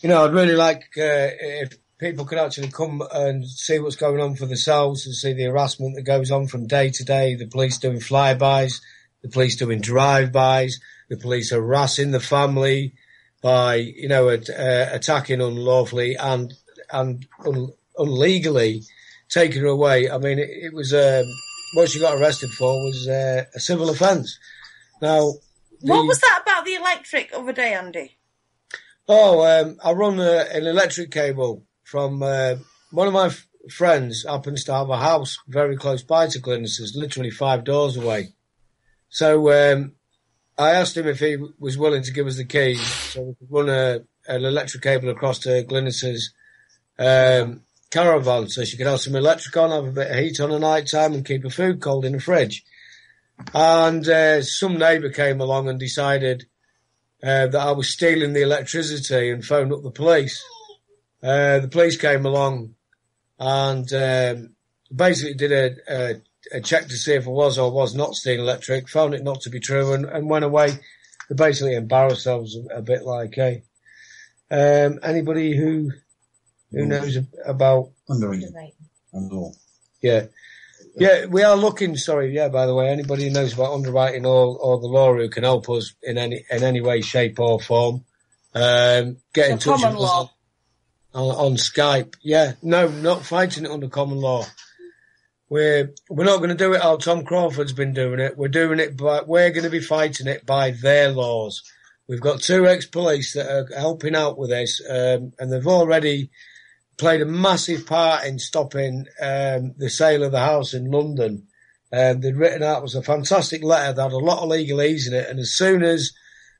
you know, I'd really like uh, if people could actually come and see what's going on for themselves and see the harassment that goes on from day to day. The police doing flybys, the police doing drive-bys, the police harassing the family by you know at, uh, attacking unlawfully and and un- illegally taking her away. I mean, it, it was. Um, What she got arrested for was uh, a civil offence. Now, the... what was that about the electric other day, Andy? Oh, um, I run a, an electric cable from uh, one of my f- friends. Happens to have a house very close by to Glynis's, literally five doors away. So um, I asked him if he was willing to give us the keys so we could run a, an electric cable across to Glynis's. Um, caravan so she could have some electric on, have a bit of heat on at night time and keep her food cold in the fridge. And uh, some neighbour came along and decided uh, that I was stealing the electricity and phoned up the police. Uh, the police came along and um, basically did a, a, a check to see if I was or was not stealing electric, found it not to be true and, and went away. They basically embarrassed themselves a, a bit like, hey, um, anybody who... who knows about Underrated. Underrated. Underrated. Yeah. Yeah, we are looking, sorry, yeah, by the way, anybody who knows about underwriting or, or the law who can help us in any in any way, shape or form, um, get in touch with us on, on Skype. Yeah, no, not fighting it under common law. We're, we're not going to do it how Tom Crawford's been doing it. We're doing it by, we're going to be fighting it by their laws. We've got two ex-police that are helping out with this, um, and they've already played a massive part in stopping um, the sale of the house in London. Um, they'd written out, it was a fantastic letter that had a lot of legalese in it, and as soon as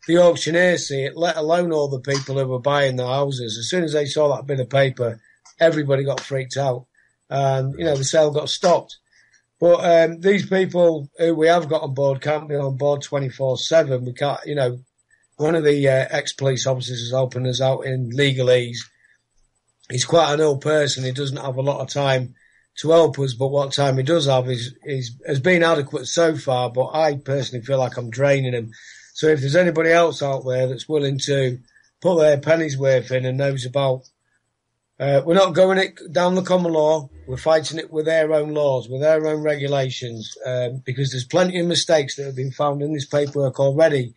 the auctioneers see it, let alone all the people who were buying the houses, as soon as they saw that bit of paper, everybody got freaked out. And, you know, the sale got stopped. But um, these people who we have got on board can't be on board twenty-four seven. We can't, you know, one of the uh, ex-police officers is helping us out in legalese. He's quite an old person. He doesn't have a lot of time to help us, but what time he does have is, is has been adequate so far, but I personally feel like I'm draining him. So if there's anybody else out there that's willing to put their pennies worth in and knows about, uh, we're not going it down the common law. We're fighting it with their own laws, with their own regulations, um, because there's plenty of mistakes that have been found in this paperwork already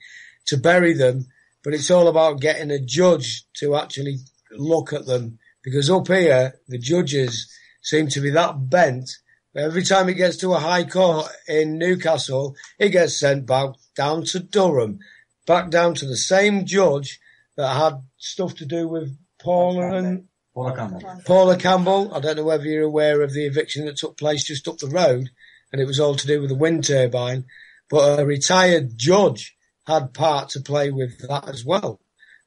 to bury them, but it's all about getting a judge to actually look at them. Because up here, the judges seem to be that bent. Every time it gets to a high court in Newcastle, it gets sent back down to Durham, back down to the same judge that had stuff to do with Paula and Paula Campbell. Paula Campbell. I don't know whether you're aware of the eviction that took place just up the road, and it was all to do with the wind turbine. But a retired judge had part to play with that as well.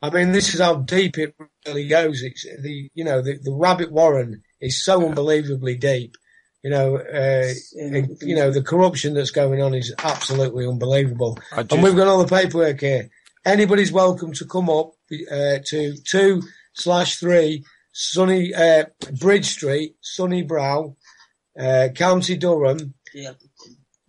I mean, this is how deep it really goes. It's the, you know, the, the rabbit warren is so unbelievably deep. You know, uh, it, you know, the corruption that's going on is absolutely unbelievable. And we've got all the paperwork here. Anybody's welcome to come up uh, to two slash three Sunny uh, Bridge Street, Sunny Brow, uh, County Durham,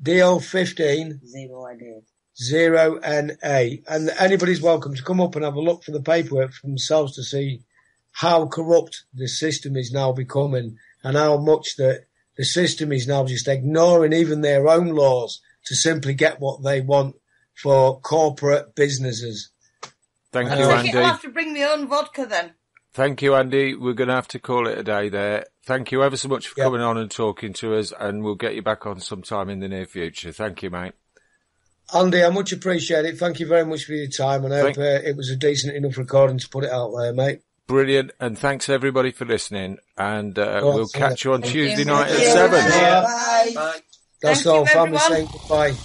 D L fifteen. Zero idea. Zero and A, and anybody's welcome to come up and have a look for the paperwork for themselves to see how corrupt the system is now becoming and how much that the system is now just ignoring even their own laws to simply get what they want for corporate businesses. Thank you, Andy. I'll have to bring my own vodka then. Thank you, Andy. We're going to have to call it a day there. Thank you ever so much for yep. coming on and talking to us, and we'll get you back on sometime in the near future. Thank you, mate. Andy, I much appreciate it. Thank you very much for your time, and I hope uh, it was a decent enough recording to put it out there, mate. Brilliant, and thanks everybody for listening, and uh, oh, we'll catch you on Tuesday night at seven. Bye. That's all. Family saying goodbye.